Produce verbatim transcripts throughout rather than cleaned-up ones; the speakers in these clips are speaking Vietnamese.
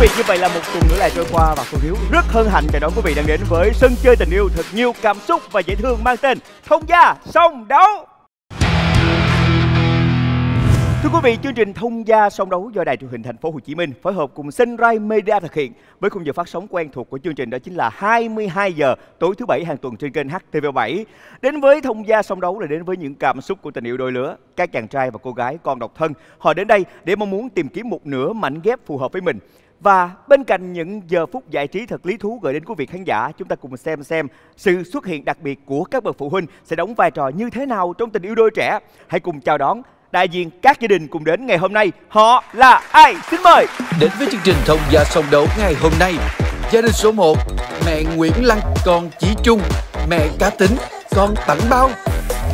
quý vị, như vậy là một tuần nữa lại trôi qua và Phương Hiếu rất hân hạnh chào đón quý vị đang đến với sân chơi tình yêu thật nhiều cảm xúc và dễ thương mang tên Thông Gia Song Đấu. Thưa quý vị, chương trình Thông Gia Song Đấu do Đài truyền hình Thành phố Hồ Chí Minh phối hợp cùng Sunrise Media thực hiện với khung giờ phát sóng quen thuộc của chương trình, đó chính là hai mươi hai giờ tối thứ bảy hàng tuần trên kênh H T V bảy. Đến với Thông Gia Song Đấu là đến với những cảm xúc của tình yêu đôi lứa. Các chàng trai và cô gái còn độc thân, họ đến đây để mong muốn tìm kiếm một nửa mảnh ghép phù hợp với mình. Và bên cạnh những giờ phút giải trí thật lý thú gửi đến quý vị khán giả, chúng ta cùng xem xem sự xuất hiện đặc biệt của các bậc phụ huynh sẽ đóng vai trò như thế nào trong tình yêu đôi trẻ. Hãy cùng chào đón đại diện các gia đình cùng đến ngày hôm nay. Họ là ai? Xin mời! Đến với chương trình Thông Gia Song Đấu ngày hôm nay, gia đình số một, mẹ Nguyễn Lăng, con Chí Trung, mẹ Cá Tính, con Tẳng Bao.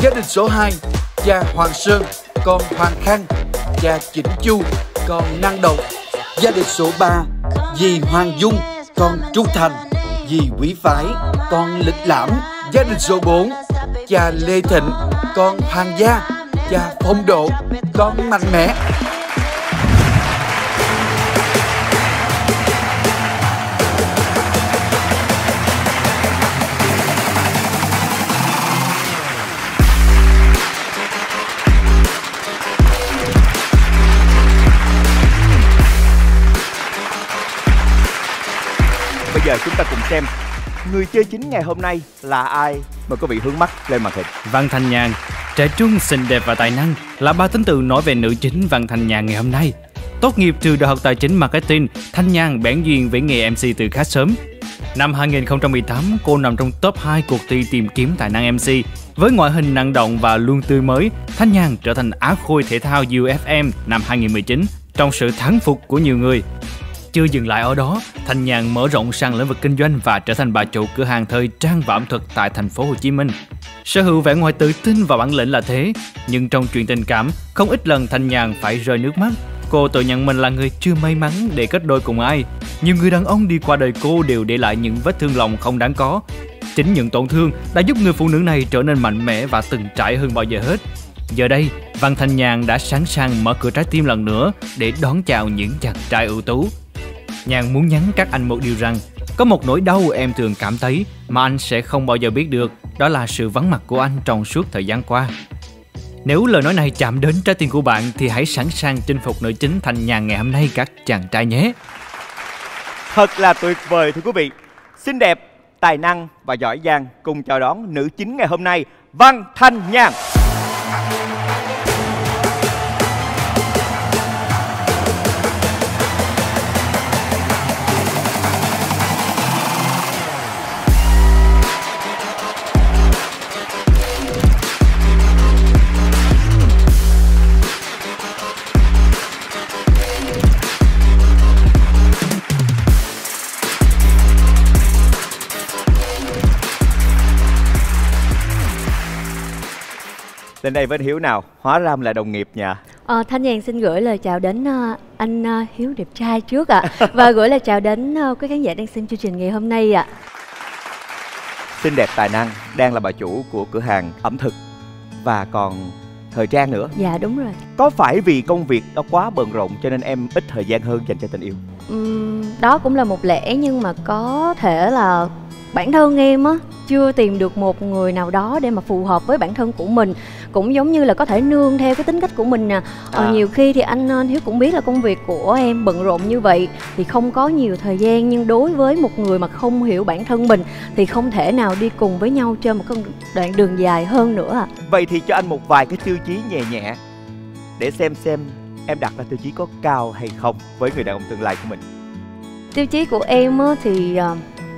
Gia đình số hai, cha Hoàng Sơn, con Hoàng Khang, cha Chỉnh Chu, con Năng Động. Gia đình số ba, dì Hoàng Dung, con Trúc Thành, dì Quý Phái, con Lịch Lãm. Gia đình số bốn, cha Lê Thịnh, con Hoàng Gia, cha Phong Độ, con Mạnh Mẽ. Bây giờ chúng ta cùng xem người chơi chính ngày hôm nay là ai. Mời quý vị hướng mắt lên màn hình. Văn Thanh Nhàn, trẻ trung, xinh đẹp và tài năng là ba tính từ nói về nữ chính Văn Thanh Nhàn ngày hôm nay. Tốt nghiệp từ Đại học Tài chính Marketing, Thanh Nhàn bén duyên với nghề em xê từ khá sớm. Năm hai nghìn không trăm mười tám, cô nằm trong top hai cuộc thi tìm kiếm tài năng em xê. Với ngoại hình năng động và luôn tươi mới, Thanh Nhàn trở thành Á khôi thể thao U F M năm hai nghìn không trăm mười chín trong sự thán phục của nhiều người. Chưa dừng lại ở đó, Thanh Nhàn mở rộng sang lĩnh vực kinh doanh và trở thành bà chủ cửa hàng thời trang và ẩm thực tại Thành phố Hồ Chí Minh. Sở hữu vẻ ngoài tự tin và bản lĩnh là thế, nhưng trong chuyện tình cảm, không ít lần Thanh Nhàn phải rơi nước mắt. Cô tự nhận mình là người chưa may mắn để kết đôi cùng ai. Nhiều người đàn ông đi qua đời cô đều để lại những vết thương lòng không đáng có. Chính những tổn thương đã giúp người phụ nữ này trở nên mạnh mẽ và từng trải hơn bao giờ hết. Giờ đây, Văn Thanh Nhàn đã sẵn sàng mở cửa trái tim lần nữa để đón chào những chàng trai ưu tú. Nhàn muốn nhắn các anh một điều rằng, có một nỗi đau em thường cảm thấy mà anh sẽ không bao giờ biết được, đó là sự vắng mặt của anh trong suốt thời gian qua. Nếu lời nói này chạm đến trái tim của bạn thì hãy sẵn sàng chinh phục nữ chính Thanh Nhàn ngày hôm nay các chàng trai nhé. Thật là tuyệt vời thưa quý vị. Xinh đẹp, tài năng và giỏi giang, cùng chào đón nữ chính ngày hôm nay, Văn Thanh Nhàn. Lên đây với Hiếu nào, hóa ra là đồng nghiệp nhỉ? À, Thanh Nhàn xin gửi lời chào đến uh, anh uh, Hiếu đẹp trai trước ạ. À. Và gửi lời chào đến uh, quý khán giả đang xem chương trình ngày hôm nay ạ. À. Xinh đẹp tài năng, đang là bà chủ của cửa hàng ẩm thực và còn thời trang nữa. Dạ đúng rồi. Có phải vì công việc đó quá bận rộn cho nên em ít thời gian hơn dành cho tình yêu? Uhm, đó cũng là một lẽ, nhưng mà có thể là bản thân em á chưa tìm được một người nào đó để mà phù hợp với bản thân của mình, cũng giống như là có thể nương theo cái tính cách của mình nè. À. Ờ, nhiều khi thì anh, anh Hiếu cũng biết là công việc của em bận rộn như vậy thì không có nhiều thời gian, nhưng đối với một người mà không hiểu bản thân mình thì không thể nào đi cùng với nhau trên một đoạn đường dài hơn nữa. Vậy thì cho anh một vài cái tiêu chí nhẹ nhẹ để xem xem em đặt ra tiêu chí có cao hay không với người đàn ông tương lai của mình. Tiêu chí của em á thì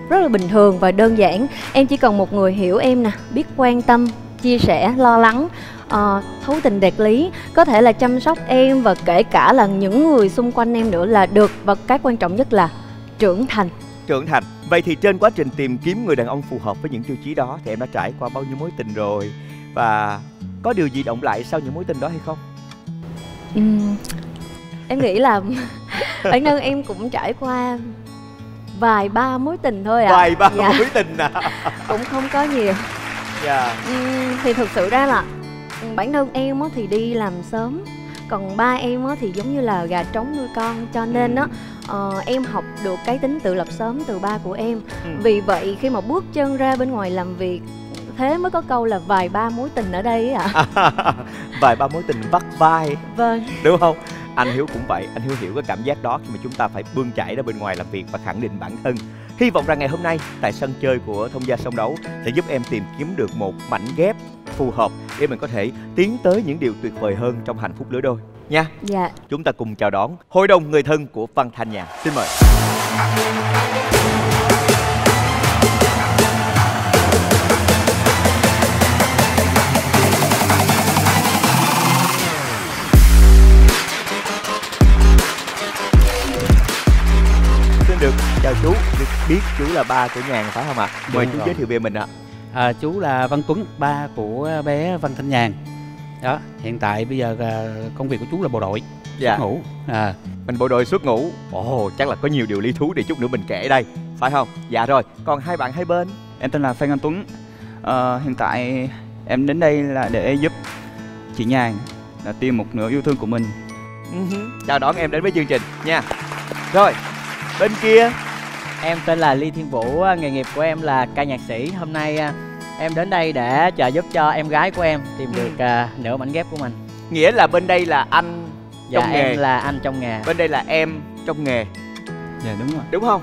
rất là bình thường và đơn giản. Em chỉ cần một người hiểu em nè, biết quan tâm, chia sẻ, lo lắng, uh, thấu tình đạt lý, có thể là chăm sóc em và kể cả là những người xung quanh em nữa là được. Và cái quan trọng nhất là trưởng thành. Trưởng thành. Vậy thì trên quá trình tìm kiếm người đàn ông phù hợp với những tiêu chí đó thì em đã trải qua bao nhiêu mối tình rồi? Và có điều gì động lại sau những mối tình đó hay không? Uhm, em nghĩ là bản thân em cũng trải qua vài ba mối tình thôi ạ. À. Vài ba dạ. mối tình ạ. À. Cũng không có nhiều. Dạ. Thì thực sự ra là bản thân em thì đi làm sớm Còn ba em thì giống như là gà trống nuôi con, cho nên á ừ. uh, em học được cái tính tự lập sớm từ ba của em. ừ. Vì vậy khi mà bước chân ra bên ngoài làm việc, thế mới có câu là vài ba mối tình ở đây ạ. à. Vài ba mối tình vắt vai. Vâng. Đúng không? Anh Hiếu cũng vậy, anh Hiếu hiểu cái cảm giác đó khi mà chúng ta phải bươn chải ra bên ngoài làm việc và khẳng định bản thân. Hy vọng rằng ngày hôm nay tại sân chơi của Thông Gia Song Đấu sẽ giúp em tìm kiếm được một mảnh ghép phù hợp để mình có thể tiến tới những điều tuyệt vời hơn trong hạnh phúc lứa đôi nha. Dạ. Chúng ta cùng chào đón Hội đồng Người Thân của Văn Thanh Nhàn. Xin mời. Chào chú, biết chú là ba của Nhàn phải không ạ? À? Mời chú giới thiệu về mình ạ. À. À, chú là Văn Tuấn, ba của bé Văn Thanh Nhàn. Đó, hiện tại bây giờ công việc của chú là bộ đội xuất dạ. ngũ. À. Mình bộ đội xuất ngũ. Ồ, chắc là có nhiều điều lý thú để chút nữa mình kể đây, phải không? Dạ rồi, còn hai bạn hai bên. Em tên là Phan Anh Tuấn. À, hiện tại em đến đây là để giúp chị Nhàn là tìm một nửa yêu thương của mình. Chào đón em đến với chương trình nha. Rồi, bên kia. Em tên là Lý Thiên Vũ, nghề nghiệp của em là ca nhạc sĩ. Hôm nay em đến đây để trợ giúp cho em gái của em tìm được uh, nửa mảnh ghép của mình. Nghĩa là bên đây là anh dạ, trong em nghề. Em là anh trong nghề. Bên đây là em trong nghề. Dạ đúng rồi. Đúng không?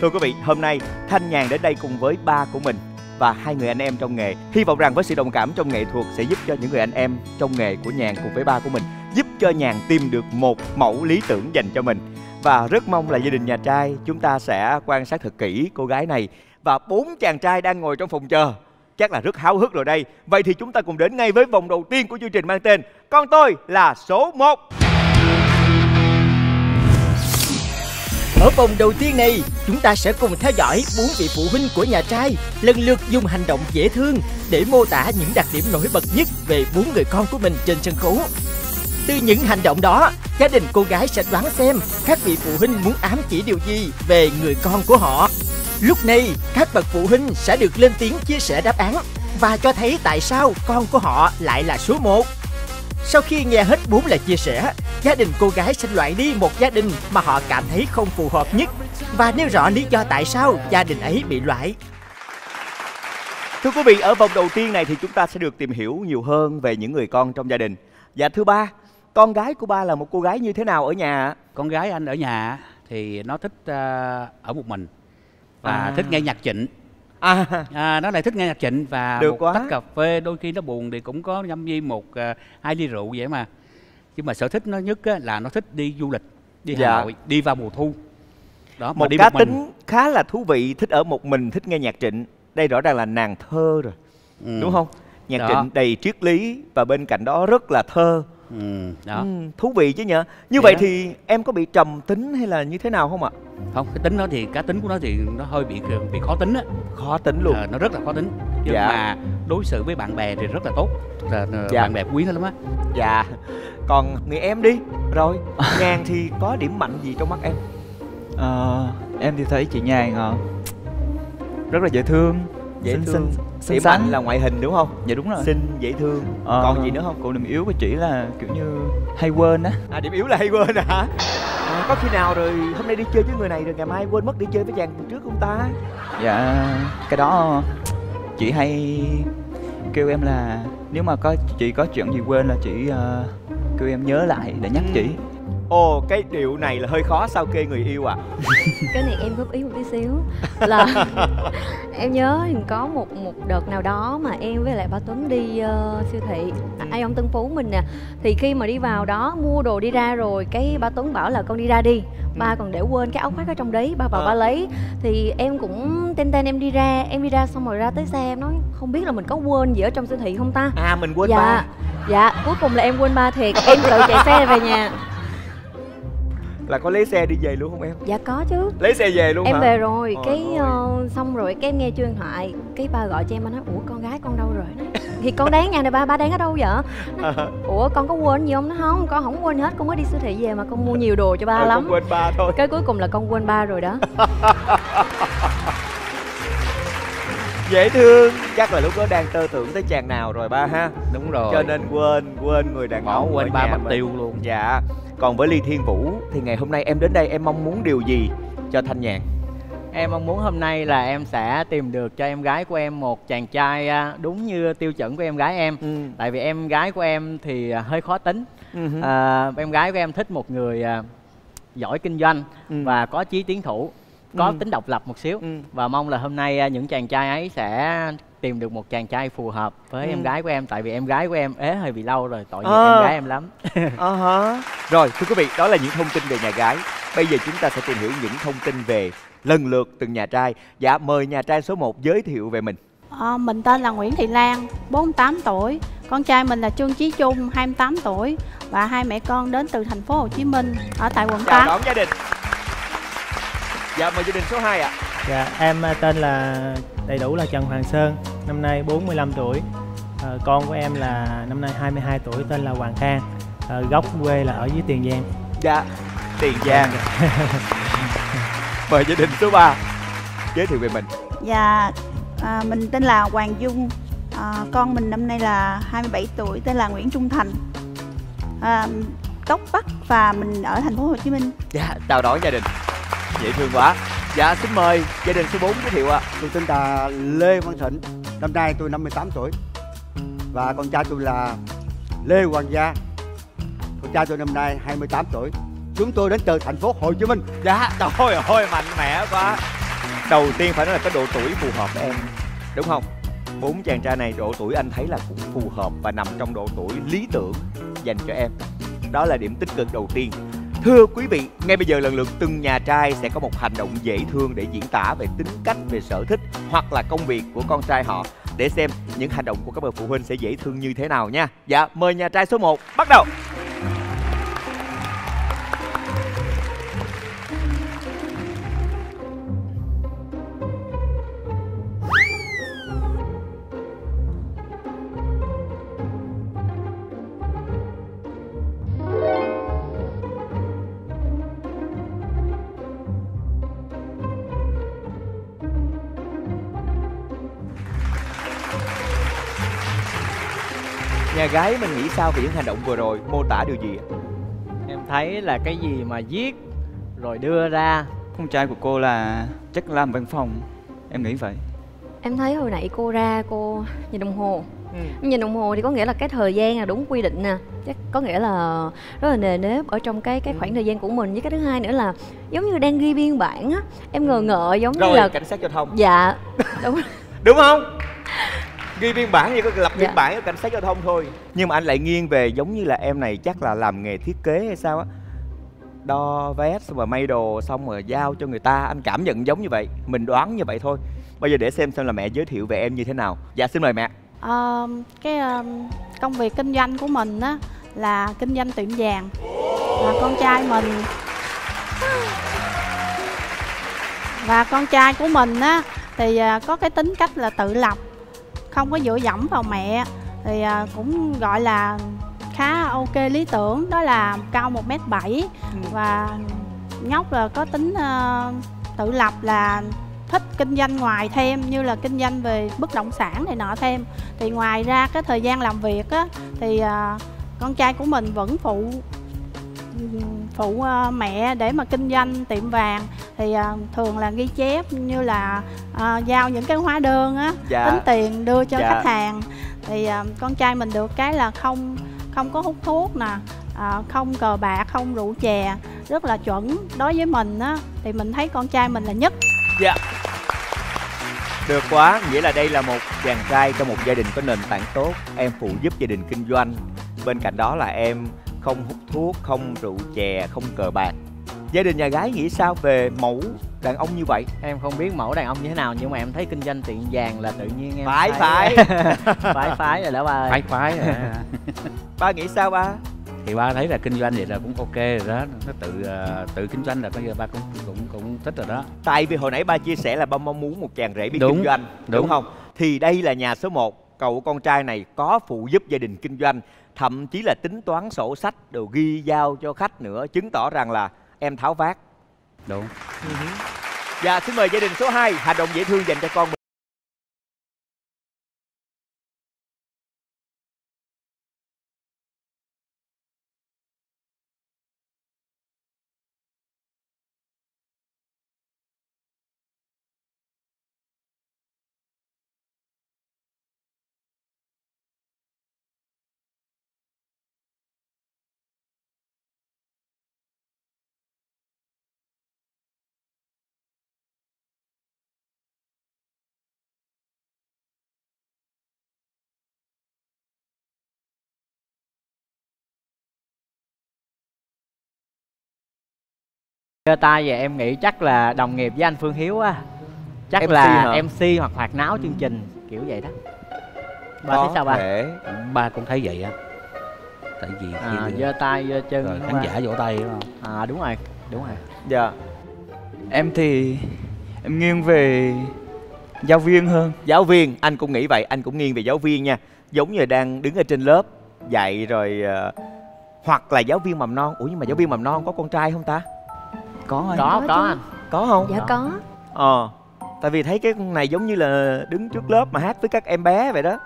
Thưa quý vị, hôm nay Thanh Nhàn đến đây cùng với ba của mình và hai người anh em trong nghề. Hy vọng rằng với sự đồng cảm trong nghệ thuật sẽ giúp cho những người anh em trong nghề của Nhàn cùng với ba của mình, giúp cho Nhàn tìm được một mẫu lý tưởng dành cho mình. Và rất mong là gia đình nhà trai chúng ta sẽ quan sát thật kỹ cô gái này. Và bốn chàng trai đang ngồi trong phòng chờ chắc là rất háo hức rồi đây. Vậy thì chúng ta cùng đến ngay với vòng đầu tiên của chương trình mang tên Con Tôi Là Số một. Ở vòng đầu tiên này, chúng ta sẽ cùng theo dõi bốn vị phụ huynh của nhà trai lần lượt dùng hành động dễ thương để mô tả những đặc điểm nổi bật nhất về bốn người con của mình trên sân khấu. Từ những hành động đó, gia đình cô gái sẽ đoán xem các vị phụ huynh muốn ám chỉ điều gì về người con của họ. Lúc này, các bậc phụ huynh sẽ được lên tiếng chia sẻ đáp án và cho thấy tại sao con của họ lại là số một. Sau khi nghe hết bốn lời chia sẻ, gia đình cô gái sẽ loại đi một gia đình mà họ cảm thấy không phù hợp nhất và nêu rõ lý do tại sao gia đình ấy bị loại. Thưa quý vị, ở vòng đầu tiên này thì chúng ta sẽ được tìm hiểu nhiều hơn về những người con trong gia đình. Và thứ ba, con gái của ba là một cô gái như thế nào ở nhà? Con gái anh ở nhà thì nó thích uh, ở một mình và à. thích nghe nhạc Trịnh. À. À, nó lại thích nghe nhạc Trịnh và được một quá. tách cà phê, đôi khi nó buồn thì cũng có nhâm nhi một uh, hai ly rượu vậy mà. Nhưng mà sở thích nó nhất á, là nó thích đi du lịch, đi dạ. Hà Nội, đi vào mùa thu. Đó, một cá tính khá là thú vị, thích ở một mình, thích nghe nhạc Trịnh. Đây rõ ràng là nàng thơ rồi, ừ. đúng không? Nhạc đó. Trịnh đầy triết lý và bên cạnh đó rất là thơ. Ừ, đó. Ừ, thú vị chứ nhở. Như vậy thì em có bị trầm tính hay là như thế nào không ạ? Không, cái tính nó thì cá tính của nó thì nó hơi bị bị khó tính á. Khó tính luôn. À, nó rất là khó tính. Nhưng dạ. mà đối xử với bạn bè thì rất là tốt. Là dạ. bạn bè quý nó lắm á. Dạ. Còn người em đi. Rồi, Nhàn thì có điểm mạnh gì trong mắt em? Ờ, à, em thì thấy chị Nhàn à, rất là dễ thương. Dễ xinh, thương xinh, xinh, điểm mạnh là ngoại hình đúng không? Dạ đúng rồi. Xinh, dễ thương. Ờ, còn gì nữa không? Còn điểm yếu của chị là kiểu như hay quên á. À, điểm yếu là hay quên hả? À, có khi nào rồi hôm nay đi chơi với người này rồi ngày mai quên mất đi chơi với chàng trước không ta? Dạ, cái đó chị hay kêu em là nếu mà có chị có chuyện gì quên là chị uh, kêu em nhớ lại để nhắc ừ. chị. Ồ, cái điệu này là hơi khó sao kê người yêu à? Cái này em góp ý một tí xíu là em nhớ thì có một một đợt nào đó mà em với lại ba Tuấn đi uh, siêu thị à, Aeon Tân Phú mình nè. Thì khi mà đi vào đó mua đồ đi ra rồi, cái ba Tuấn bảo là con đi ra đi, ba còn để quên cái áo khoác ở trong đấy, ba vào à. ba lấy. Thì em cũng tên tên em đi ra, em đi ra xong rồi ra tới xe em nói không biết là mình có quên gì ở trong siêu thị không ta. À, mình quên dạ, ba. Dạ, cuối cùng là em quên ba thiệt, em tự chạy xe về nhà. Là có lấy xe đi về luôn không em? Dạ có chứ. Lấy xe về luôn em hả? Về rồi, Ôi cái uh, xong rồi cái em nghe điện thoại, cái ba gọi cho em, anh nói ủa con gái con đâu rồi? Thì con đáng nhà này ba, ba đáng ở đâu vậy? Nói, ủa con có quên gì không? Nó không, con không quên hết, con mới đi siêu thị về mà con mua nhiều đồ cho ba ừ, lắm. Con quên ba thôi. Cái cuối cùng là con quên ba rồi đó. dễ thương. Chắc là lúc đó đang tơ tưởng tới chàng nào rồi ba ha. Đúng rồi. Cho nên quên quên người đàn ông, quên ba mất tiêu luôn. Dạ. Còn với Lý Thiên Vũ thì ngày hôm nay em đến đây em mong muốn điều gì cho Thanh Nhàn? Em mong muốn hôm nay là em sẽ tìm được cho em gái của em một chàng trai đúng như tiêu chuẩn của em gái em. Ừ. Tại vì em gái của em thì hơi khó tính. Ừ. À, em gái của em thích một người giỏi kinh doanh, ừ, và có chí tiến thủ, có ừ. tính độc lập một xíu. Ừ. Và mong là hôm nay những chàng trai ấy sẽ tìm được một chàng trai phù hợp với ừ. em gái của em. Tại vì em gái của em ế hơi bị lâu rồi, tội nghiệp à. em gái em lắm. uh-huh. Rồi thưa quý vị, đó là những thông tin về nhà gái. Bây giờ chúng ta sẽ tìm hiểu những thông tin về lần lượt từng nhà trai. Dạ, mời nhà trai số một giới thiệu về mình. À, mình tên là Nguyễn Thị Lan, bốn mươi tám tuổi. Con trai mình là Trương Trí Trung, hai mươi tám tuổi. Và hai mẹ con đến từ thành phố Hồ Chí Minh, ở tại quận tám. Chào đón gia đình. Dạ, mời gia đình số hai ạ. À. Dạ, em tên là đầy đủ là Trần Hoàng Sơn, năm nay bốn mươi lăm tuổi. À, con của em là năm nay hai mươi hai tuổi, tên là Hoàng Khang. À, gốc quê là ở dưới Tiền Giang. Dạ, Tiền Giang. Mời gia đình số ba giới thiệu về mình. Dạ, à, mình tên là Hoàng Dung. À, con mình năm nay là hai mươi bảy tuổi, tên là Nguyễn Trung Thành. À, gốc Bắc và mình ở thành phố Hồ Chí Minh. Dạ, chào đón gia đình. Dễ thương quá. Dạ, xin mời gia đình số bốn giới thiệu ạ. À. Tôi tên là Lê Văn Thịnh, năm nay tôi năm mươi tám tuổi. Và con trai tôi là Lê Hoàng Gia, con trai tôi năm nay hai mươi tám tuổi. Chúng tôi đến từ thành phố Hồ Chí Minh. Dạ, trời ơi, mạnh mẽ quá. Đầu tiên phải nói là cái độ tuổi phù hợp em, đúng không? Bốn chàng trai này độ tuổi anh thấy là cũng phù hợp và nằm trong độ tuổi lý tưởng dành cho em. Đó là điểm tích cực đầu tiên. Thưa quý vị, ngay bây giờ lần lượt từng nhà trai sẽ có một hành động dễ thương để diễn tả về tính cách, về sở thích hoặc là công việc của con trai họ, để xem những hành động của các bậc phụ huynh sẽ dễ thương như thế nào nha. Dạ, mời nhà trai số một bắt đầu. Nhà gái mình nghĩ sao về những hành động vừa rồi, mô tả điều gì ạ? Em thấy là cái gì mà viết rồi đưa ra. Con trai của cô là chắc làm văn phòng, em nghĩ vậy. Em thấy hồi nãy cô ra cô nhìn đồng hồ. Ừ. Nhìn đồng hồ thì có nghĩa là cái thời gian là đúng quy định nè. Chắc có nghĩa là rất là nề nếp ở trong cái cái khoảng ừ. thời gian của mình. Với cái thứ hai nữa là giống như đang ghi biên bản á. Em ngờ ngợ giống rồi, như là cảnh sát giao thông. Dạ, đúng. Đúng không? Ghi biên bản như có lập biên dạ. bản của cảnh sát giao thông thôi. Nhưng mà anh lại nghiêng về giống như là em này chắc là làm nghề thiết kế hay sao á. Đo vest xong rồi may đồ xong rồi giao cho người ta. Anh cảm nhận giống như vậy, mình đoán như vậy thôi. Bây giờ để xem xem là mẹ giới thiệu về em như thế nào. Dạ, xin mời mẹ. À, cái um, công việc kinh doanh của mình á là kinh doanh tiệm vàng. Và con trai mình Và con trai của mình á thì có cái tính cách là tự lập, không có dựa dẫm vào mẹ, thì cũng gọi là khá ok, lý tưởng. Đó là cao một mét bảy và nhóc là có tính uh, tự lập, là thích kinh doanh ngoài thêm như là kinh doanh về bất động sản này nọ thêm. Thì ngoài ra cái thời gian làm việc á, thì uh, con trai của mình vẫn phụ phụ uh, mẹ để mà kinh doanh tiệm vàng. Thì uh, thường là ghi chép như là uh, giao những cái hóa đơn á, dạ. tính tiền đưa cho dạ. khách hàng. Thì uh, con trai mình được cái là không không có hút thuốc nè, uh, không cờ bạc, không rượu chè, rất là chuẩn. Đối với mình á thì mình thấy con trai mình là nhất. Dạ, được quá. Nghĩa là đây là một chàng trai trong một gia đình có nền tảng tốt. Em phụ giúp gia đình kinh doanh, bên cạnh đó là em không hút thuốc, không rượu chè, không cờ bạc. Gia đình nhà gái nghĩ sao về mẫu đàn ông như vậy? Em không biết mẫu đàn ông như thế nào, nhưng mà em thấy kinh doanh tiệm vàng là tự nhiên em Phái phái Phái phái rồi đó ba ơi. Phái phái rồi đó. Ba nghĩ sao ba? Thì ba thấy là kinh doanh vậy là cũng ok rồi đó. Nó tự uh, tự kinh doanh là bây giờ ba cũng, cũng cũng thích rồi đó. Tại vì hồi nãy ba chia sẻ là ba mong muốn một chàng rể biết đúng, kinh doanh, đúng. đúng không? Thì đây là nhà số một, cậu con trai này có phụ giúp gia đình kinh doanh, thậm chí là tính toán sổ sách, đều ghi giao cho khách nữa, chứng tỏ rằng là em tháo vát. Đúng. Dạ, xin mời gia đình số hai, hành động dễ thương dành cho con mình. Đưa tay về em nghĩ chắc là đồng nghiệp với anh Phương Hiếu á. Chắc em xê là hả? em xê hoặc hoạt náo chương trình kiểu vậy đó. Bà có thấy sao ba? Thể. Ba cũng thấy vậy á. Tại vì à, giơ tay giơ chân rồi khán giả vỗ tay đúng không? À đúng rồi, đúng rồi. Dạ. Em thì em nghiêng về giáo viên hơn. Giáo viên, anh cũng nghĩ vậy, anh cũng nghiêng về giáo viên nha. Giống như đang đứng ở trên lớp dạy rồi uh, hoặc là giáo viên mầm non. Ủa nhưng mà giáo viên mầm non có con trai không ta? Có anh. Có, có, có anh. Có không? Dạ có. Ờ. Tại vì thấy cái này giống như là đứng trước lớp mà hát với các em bé vậy đó.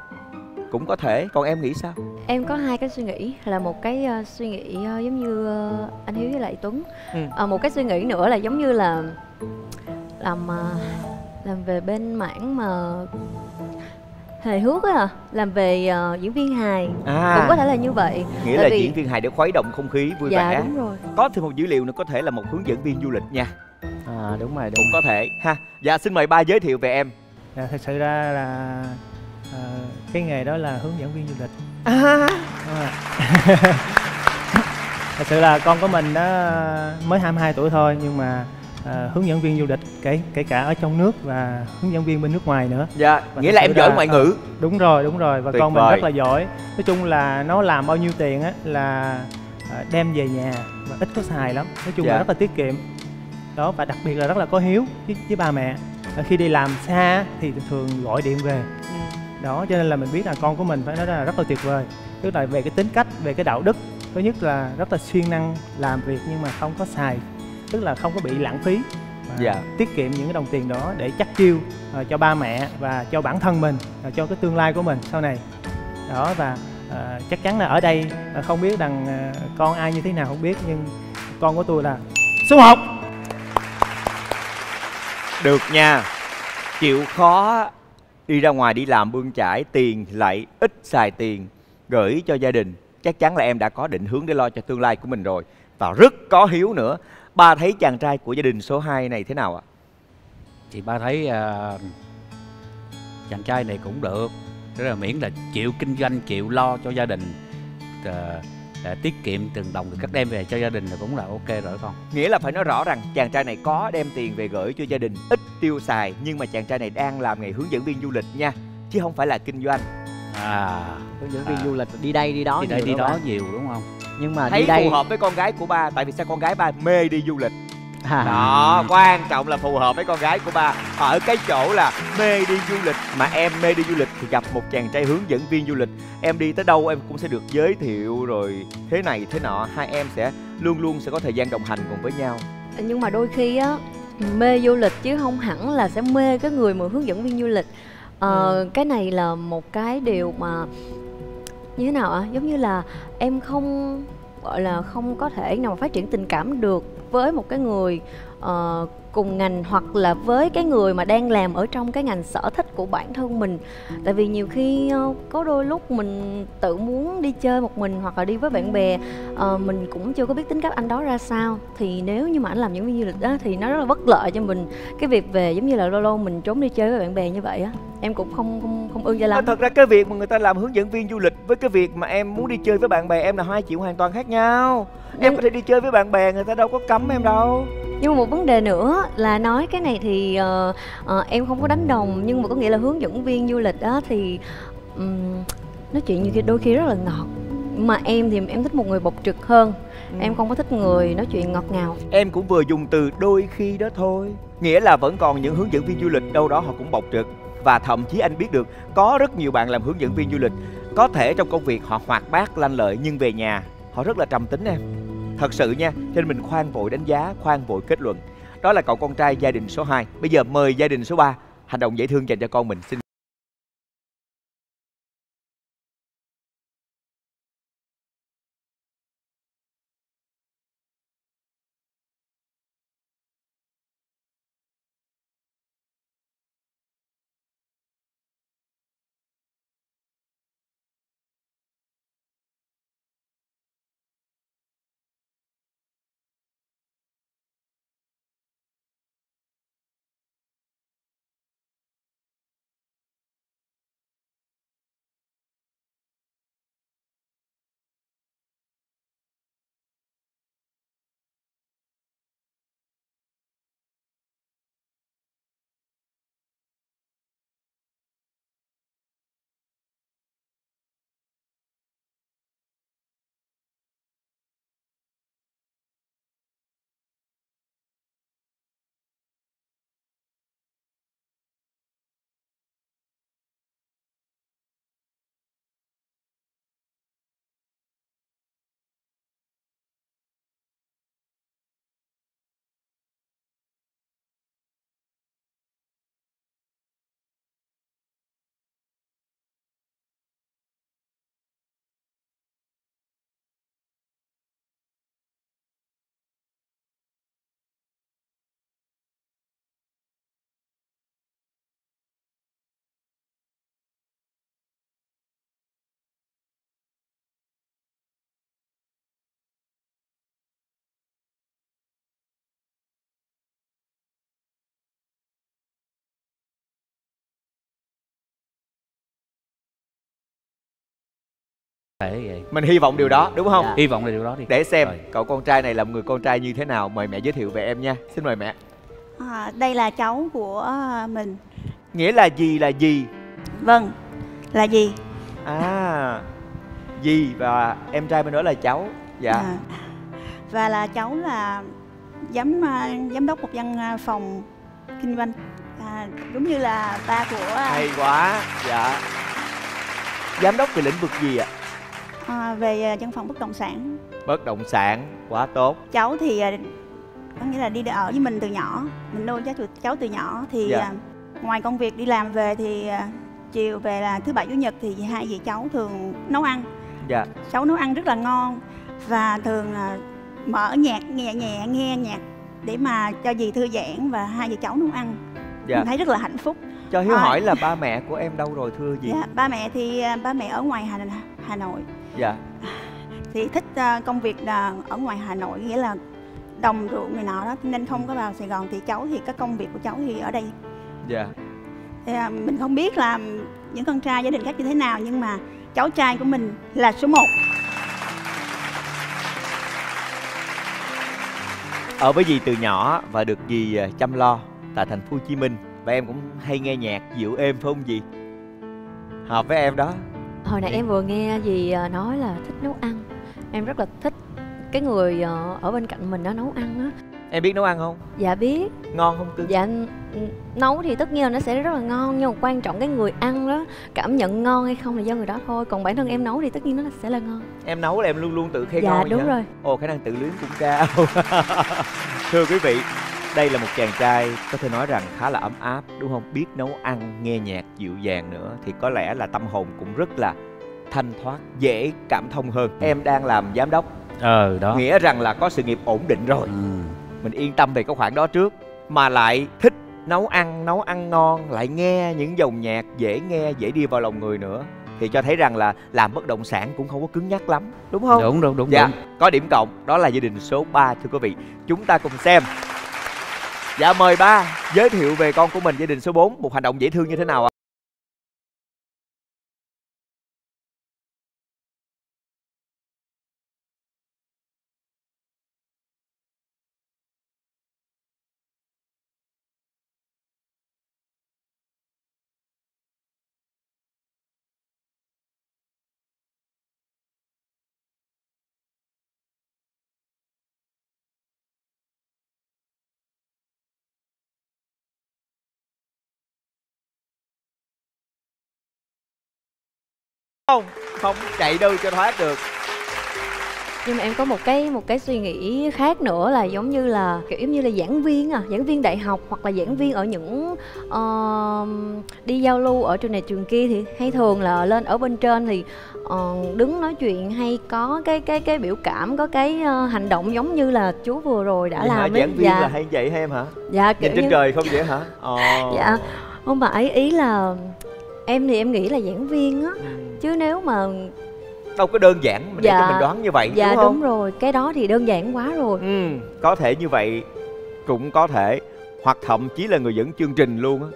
Cũng có thể. Còn em nghĩ sao? Em có hai cái suy nghĩ. Là một cái uh, suy nghĩ uh, giống như uh, anh Hiếu với lại Tuấn. ừ. uh, Một cái suy nghĩ nữa là giống như là Làm uh, làm về bên mảng mà hài hước á à. Làm về uh, diễn viên hài à. Cũng có thể là như vậy. Nghĩa tại là vì... diễn viên hài để khuấy động không khí vui vẻ. Dạ đúng rồi. Có thêm một dữ liệu nữa, có thể là một hướng dẫn viên du lịch nha. À đúng rồi đúng. Cũng có thể ha. Dạ xin mời ba giới thiệu về em. Dạ thật sự ra là à, cái nghề đó là hướng dẫn viên du lịch. À. À. Thật sự là con của mình đó mới hai mươi hai tuổi thôi, nhưng mà à, hướng dẫn viên du lịch kể kể cả ở trong nước và hướng dẫn viên bên nước ngoài nữa. Dạ và nghĩa là em giỏi ngoại ngữ. À, đúng rồi đúng rồi và tuyệt con mình vời. Rất là giỏi. Nói chung là nó làm bao nhiêu tiền á là đem về nhà và ít có xài lắm. Nói chung dạ. là rất là tiết kiệm. Đó và đặc biệt là rất là có hiếu với, với ba mẹ. À, khi đi làm xa thì thường gọi điện về. Đó cho nên là mình biết là con của mình phải nói là rất là tuyệt vời. Tức là về cái tính cách, về cái đạo đức. Thứ nhất là rất là siêng năng làm việc nhưng mà không có xài. Tức là không có bị lãng phí. Dạ. Tiết kiệm những cái đồng tiền đó để chắt chiêu uh, cho ba mẹ và cho bản thân mình, uh, cho cái tương lai của mình sau này. Đó và uh, chắc chắn là ở đây uh, không biết rằng uh, con ai như thế nào không biết, nhưng con của tôi là số một. Được nha. Chịu khó đi ra ngoài đi làm bươn chải tiền lại, ít xài tiền gửi cho gia đình. Chắc chắn là em đã có định hướng để lo cho tương lai của mình rồi. Và rất có hiếu nữa. Ba thấy chàng trai của gia đình số hai này thế nào ạ? Thì ba thấy uh, chàng trai này cũng được. Tức là miễn là chịu kinh doanh, chịu lo cho gia đình, uh, uh, tiết kiệm từng đồng các đem về cho gia đình là cũng là ok rồi con. Nghĩa là phải nói rõ rằng chàng trai này có đem tiền về gửi cho gia đình, ít tiêu xài. Nhưng mà chàng trai này đang làm nghề hướng dẫn viên du lịch nha, chứ không phải là kinh doanh. À, hướng dẫn viên à. du lịch đi đây đi đó đi đây nhiều, đi đó anh. nhiều đúng không? Nhưng mà thấy đi đây... phù hợp với con gái của ba. Tại vì sao con gái ba mê đi du lịch à. Đó, quan trọng là phù hợp với con gái của ba ở cái chỗ là mê đi du lịch. Mà em mê đi du lịch thì gặp một chàng trai hướng dẫn viên du lịch, em đi tới đâu em cũng sẽ được giới thiệu rồi thế này thế nọ. Hai em sẽ luôn luôn sẽ có thời gian đồng hành cùng với nhau. Nhưng mà đôi khi á, mê du lịch chứ không hẳn là sẽ mê cái người mà hướng dẫn viên du lịch. Ờ, ừ. Cái này là một cái điều mà như thế nào ạ? À? Giống như là em không gọi là không có thể nào mà phát triển tình cảm được với một cái người uh, cùng ngành, hoặc là với cái người mà đang làm ở trong cái ngành sở thích của bản thân mình. Tại vì nhiều khi uh, có đôi lúc mình tự muốn đi chơi một mình hoặc là đi với bạn bè, uh, mình cũng chưa có biết tính cách anh đó ra sao. Thì nếu như mà anh làm những viên du lịch đó thì nó rất là bất lợi cho mình. Cái việc về giống như là lâu lâu mình trốn đi chơi với bạn bè như vậy á, em cũng không không không ưng cho lắm. Thật ra cái việc mà người ta làm hướng dẫn viên du lịch với cái việc mà em muốn đi chơi với bạn bè em là hai chuyện hoàn toàn khác nhau. Nên... em có thể đi chơi với bạn bè, người ta đâu có cấm em đâu. Nhưng mà một vấn đề nữa là nói cái này thì uh, uh, em không có đánh đồng, nhưng mà có nghĩa là hướng dẫn viên du lịch á thì um, nói chuyện như đôi khi rất là ngọt. Mà em thì em thích một người bộc trực hơn. ừ. Em không có thích người nói chuyện ngọt ngào. Em cũng vừa dùng từ đôi khi đó thôi. Nghĩa là vẫn còn những hướng dẫn viên du lịch đâu đó họ cũng bộc trực. Và thậm chí anh biết được có rất nhiều bạn làm hướng dẫn viên du lịch, có thể trong công việc họ hoạt bát lanh lợi nhưng về nhà họ rất là trầm tính em. Thật sự nha, cho nên mình khoan vội đánh giá, khoan vội kết luận. Đó là cậu con trai gia đình số hai. Bây giờ mời gia đình số ba hành động dễ thương dành cho con mình xin. Vậy. Mình hy vọng điều đó đúng không? Dạ. Hy vọng là điều đó đi. Để xem rồi. Cậu con trai này là một người con trai như thế nào. Mời mẹ giới thiệu về em nha. Xin mời mẹ. à, Đây là cháu của mình. Nghĩa là gì là gì? Vâng, là gì? À, gì và em trai bên đó là cháu. Dạ. à, Và là cháu là giám giám đốc một văn phòng kinh doanh, à, đúng như là ba của... Hay quá. Dạ. Giám đốc về lĩnh vực gì ạ? À, về văn phòng bất động sản. Bất động sản, quá tốt. Cháu thì có nghĩa là đi ở với mình từ nhỏ, mình nuôi cháu cháu từ nhỏ thì dạ. Ngoài công việc đi làm về thì chiều về là thứ bảy chủ nhật thì hai dì cháu thường nấu ăn. Dạ. Cháu nấu ăn rất là ngon và thường mở nhạc nhẹ nhẹ nghe nhạc để mà cho dì thư giãn và hai dì cháu nấu ăn. Dạ. Mình thấy rất là hạnh phúc. Cho Hiếu à. hỏi là ba mẹ của em đâu rồi thưa dì? Dạ, ba mẹ thì ba mẹ ở ngoài Hà, Hà Nội. Dạ. Thì thích công việc là ở ngoài Hà Nội, nghĩa là đồng ruộng người nọ đó, nên không có vào Sài Gòn. Thì cháu thì các công việc của cháu thì ở đây. Dạ. Thì mình không biết là những con trai gia đình khác như thế nào, nhưng mà cháu trai của mình là số một. Ở với dì từ nhỏ và được dì chăm lo tại thành phố Hồ Chí Minh. Và em cũng hay nghe nhạc dịu êm phải không dì? Hợp với em đó. Hồi nãy em vừa nghe dì nói là thích nấu ăn. Em rất là thích cái người ở bên cạnh mình nó nấu ăn á. Em biết nấu ăn không? Dạ biết. Ngon không cưng? Dạ, nấu thì tất nhiên là nó sẽ rất là ngon. Nhưng mà quan trọng cái người ăn đó, cảm nhận ngon hay không là do người đó thôi. Còn bản thân em nấu thì tất nhiên nó sẽ là ngon. Em nấu là em luôn luôn tự khen ngon. Dạ đúng rồi. Ồ, khả năng tự luyến cũng cao. Thưa quý vị, đây là một chàng trai có thể nói rằng khá là ấm áp đúng không? Biết nấu ăn, nghe nhạc dịu dàng nữa thì có lẽ là tâm hồn cũng rất là thanh thoát, dễ cảm thông hơn. Em đang làm giám đốc. Ờ đó. Nghĩa rằng là có sự nghiệp ổn định rồi. Ừ. Mình yên tâm về cái khoản đó trước, mà lại thích nấu ăn, nấu ăn ngon, lại nghe những dòng nhạc dễ nghe, dễ đi vào lòng người nữa. Thì cho thấy rằng là làm bất động sản cũng không có cứng nhắc lắm, đúng không? Đúng đúng đúng. Dạ, đúng. Có điểm cộng, đó là gia đình số ba thưa quý vị. Chúng ta cùng xem. Dạ mời ba giới thiệu về con của mình, gia đình số bốn, một hành động dễ thương như thế nào ạ? Không, không chạy đâu cho thoát được. Nhưng mà em có một cái một cái suy nghĩ khác nữa là giống như là kiểu như là giảng viên à, giảng viên đại học hoặc là giảng viên ở những uh, đi giao lưu ở trường này trường kia thì hay thường là lên ở bên trên thì uh, đứng nói chuyện hay có cái cái cái biểu cảm, có cái uh, hành động giống như là chú vừa rồi đã làm. Giảng viên dạ. là hay vậy hay em hả? Dạ kiểu trên như... trời không vậy hả? Oh. Dạ không phải, ý là em thì em nghĩ là giảng viên á. Ừ. Chứ nếu mà đâu có đơn giản mình dạ, để cho mình đoán như vậy dạ, đúng không? Dạ đúng rồi, cái đó thì đơn giản quá rồi. Ừ, có thể như vậy cũng có thể, hoặc thậm chí là người dẫn chương trình luôn á.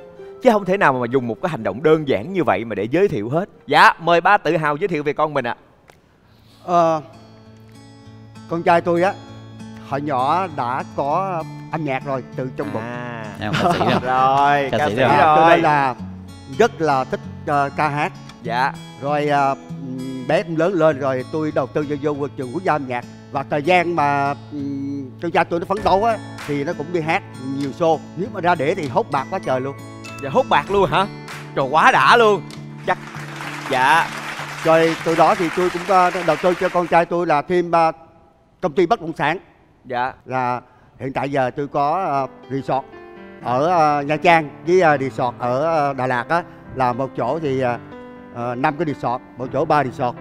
Chứ không thể nào mà dùng một cái hành động đơn giản như vậy mà để giới thiệu hết. Dạ, mời ba tự hào giới thiệu về con mình ạ. à. à, Con trai tôi á, hồi nhỏ đã có âm nhạc rồi từ trong bụng. À, em ca sĩ rồi. Rồi, ca sĩ rồi. Cho nên là rất là thích uh, ca hát. Dạ. Rồi à, bé cũng lớn lên rồi tôi đầu tư vô, vô trường quốc gia âm nhạc. Và thời gian mà um, con trai tôi nó phấn đấu á thì nó cũng đi hát nhiều show. Nếu mà ra đĩa thì hốt bạc quá trời luôn. Dạ hốt bạc luôn hả? Trời quá đã luôn. Chắc. Dạ. Rồi từ đó thì tôi cũng uh, đầu tư cho con trai tôi là thêm uh, công ty bất động sản. Dạ. Là hiện tại giờ tôi có uh, resort ở uh, Nha Trang với uh, resort ở uh, Đà Lạt á. Là một chỗ thì uh, năm cái resort, một chỗ ba resort.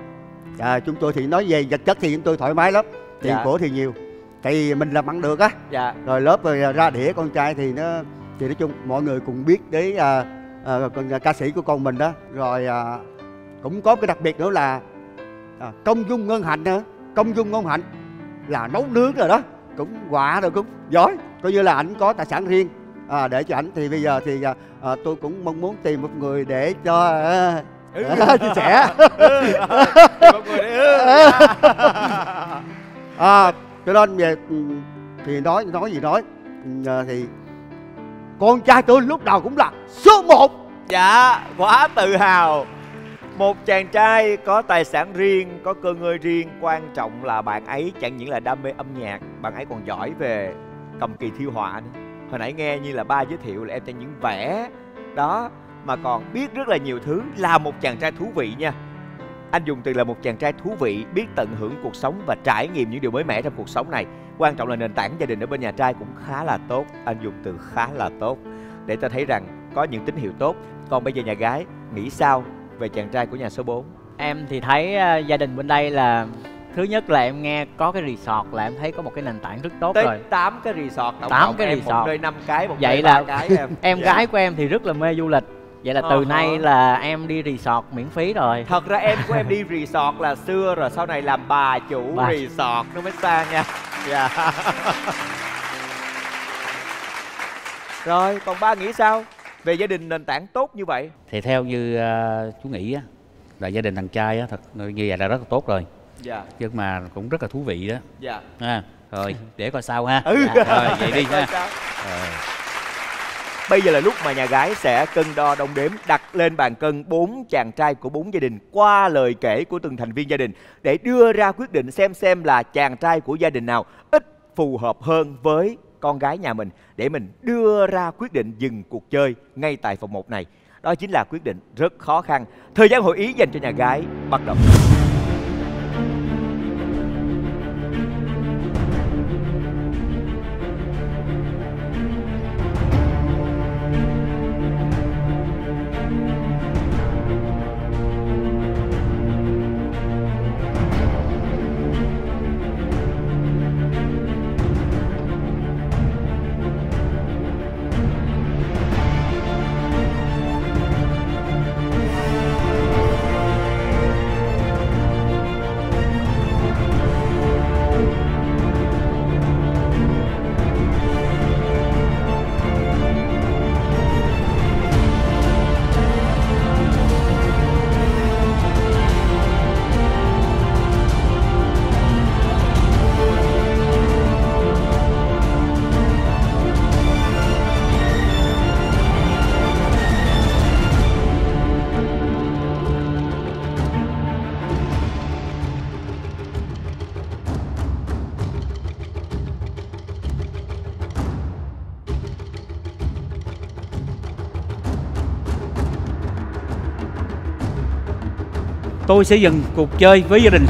À, chúng tôi thì nói về vật chất thì chúng tôi thoải mái lắm. Tiền dạ. của thì nhiều. Tại vì mình làm ăn được á. Dạ. Rồi lớp rồi ra đĩa con trai thì nó thì nói chung mọi người cũng biết đấy à, à, ca sĩ của con mình đó. Rồi à, cũng có cái đặc biệt nữa là à, công dung ngôn hạnh nữa. Công dung ngôn hạnh là nấu nướng rồi đó, cũng quả rồi cũng giỏi. Coi như là ảnh có tài sản riêng. À, để cho ảnh thì bây giờ thì à, tôi cũng mong muốn tìm một người để cho à, à, chia sẻ. À, cho nên về thì nói nói gì nói à, thì con trai tôi lúc đầu cũng là số một. Dạ, quá tự hào. Một chàng trai có tài sản riêng, có cơ ngơi riêng. Quan trọng là bạn ấy chẳng những là đam mê âm nhạc, bạn ấy còn giỏi về cầm kỳ thiêu họa nữa. Hồi nãy nghe như là ba giới thiệu là em chẳng những vẽ đó mà còn biết rất là nhiều thứ. Là một chàng trai thú vị nha. Anh dùng từ là một chàng trai thú vị, biết tận hưởng cuộc sống và trải nghiệm những điều mới mẻ trong cuộc sống này. Quan trọng là nền tảng gia đình ở bên nhà trai cũng khá là tốt. Anh dùng từ khá là tốt để ta thấy rằng có những tín hiệu tốt. Còn bây giờ nhà gái nghĩ sao về chàng trai của nhà số bốn? Em thì thấy uh, gia đình bên đây là thứ nhất là em nghe có cái resort là em thấy có một cái nền tảng rất tốt. Tới rồi tám cái resort, tám cái em resort, một nơi năm cái, một vậy nơi là ba cái em. Em gái của em thì rất là mê du lịch. Vậy là từ uh -huh. nay là em đi resort miễn phí rồi. Thật ra em của em đi resort là xưa rồi, sau này làm bà chủ bà. resort nó mới sang nha. Dạ. Yeah. Rồi, còn ba nghĩ sao về gia đình nền tảng tốt như vậy? Thì theo như uh, chú nghĩ á, là gia đình thằng trai á, thật như vậy là rất là tốt rồi. Dạ. Nhưng mà cũng rất là thú vị đó. Dạ. À, rồi để coi sao ha. Ừ. Dạ. Rồi vậy đi ha. Bây giờ là lúc mà nhà gái sẽ cân đo đong đếm, đặt lên bàn cân bốn chàng trai của bốn gia đình qua lời kể của từng thành viên gia đình để đưa ra quyết định xem xem là chàng trai của gia đình nào ít phù hợp hơn với con gái nhà mình để mình đưa ra quyết định dừng cuộc chơi ngay tại phòng một này. Đó chính là quyết định rất khó khăn. Thời gian hội ý dành cho nhà gái bắt đầu. Tôi sẽ dừng cuộc chơi với gia đình.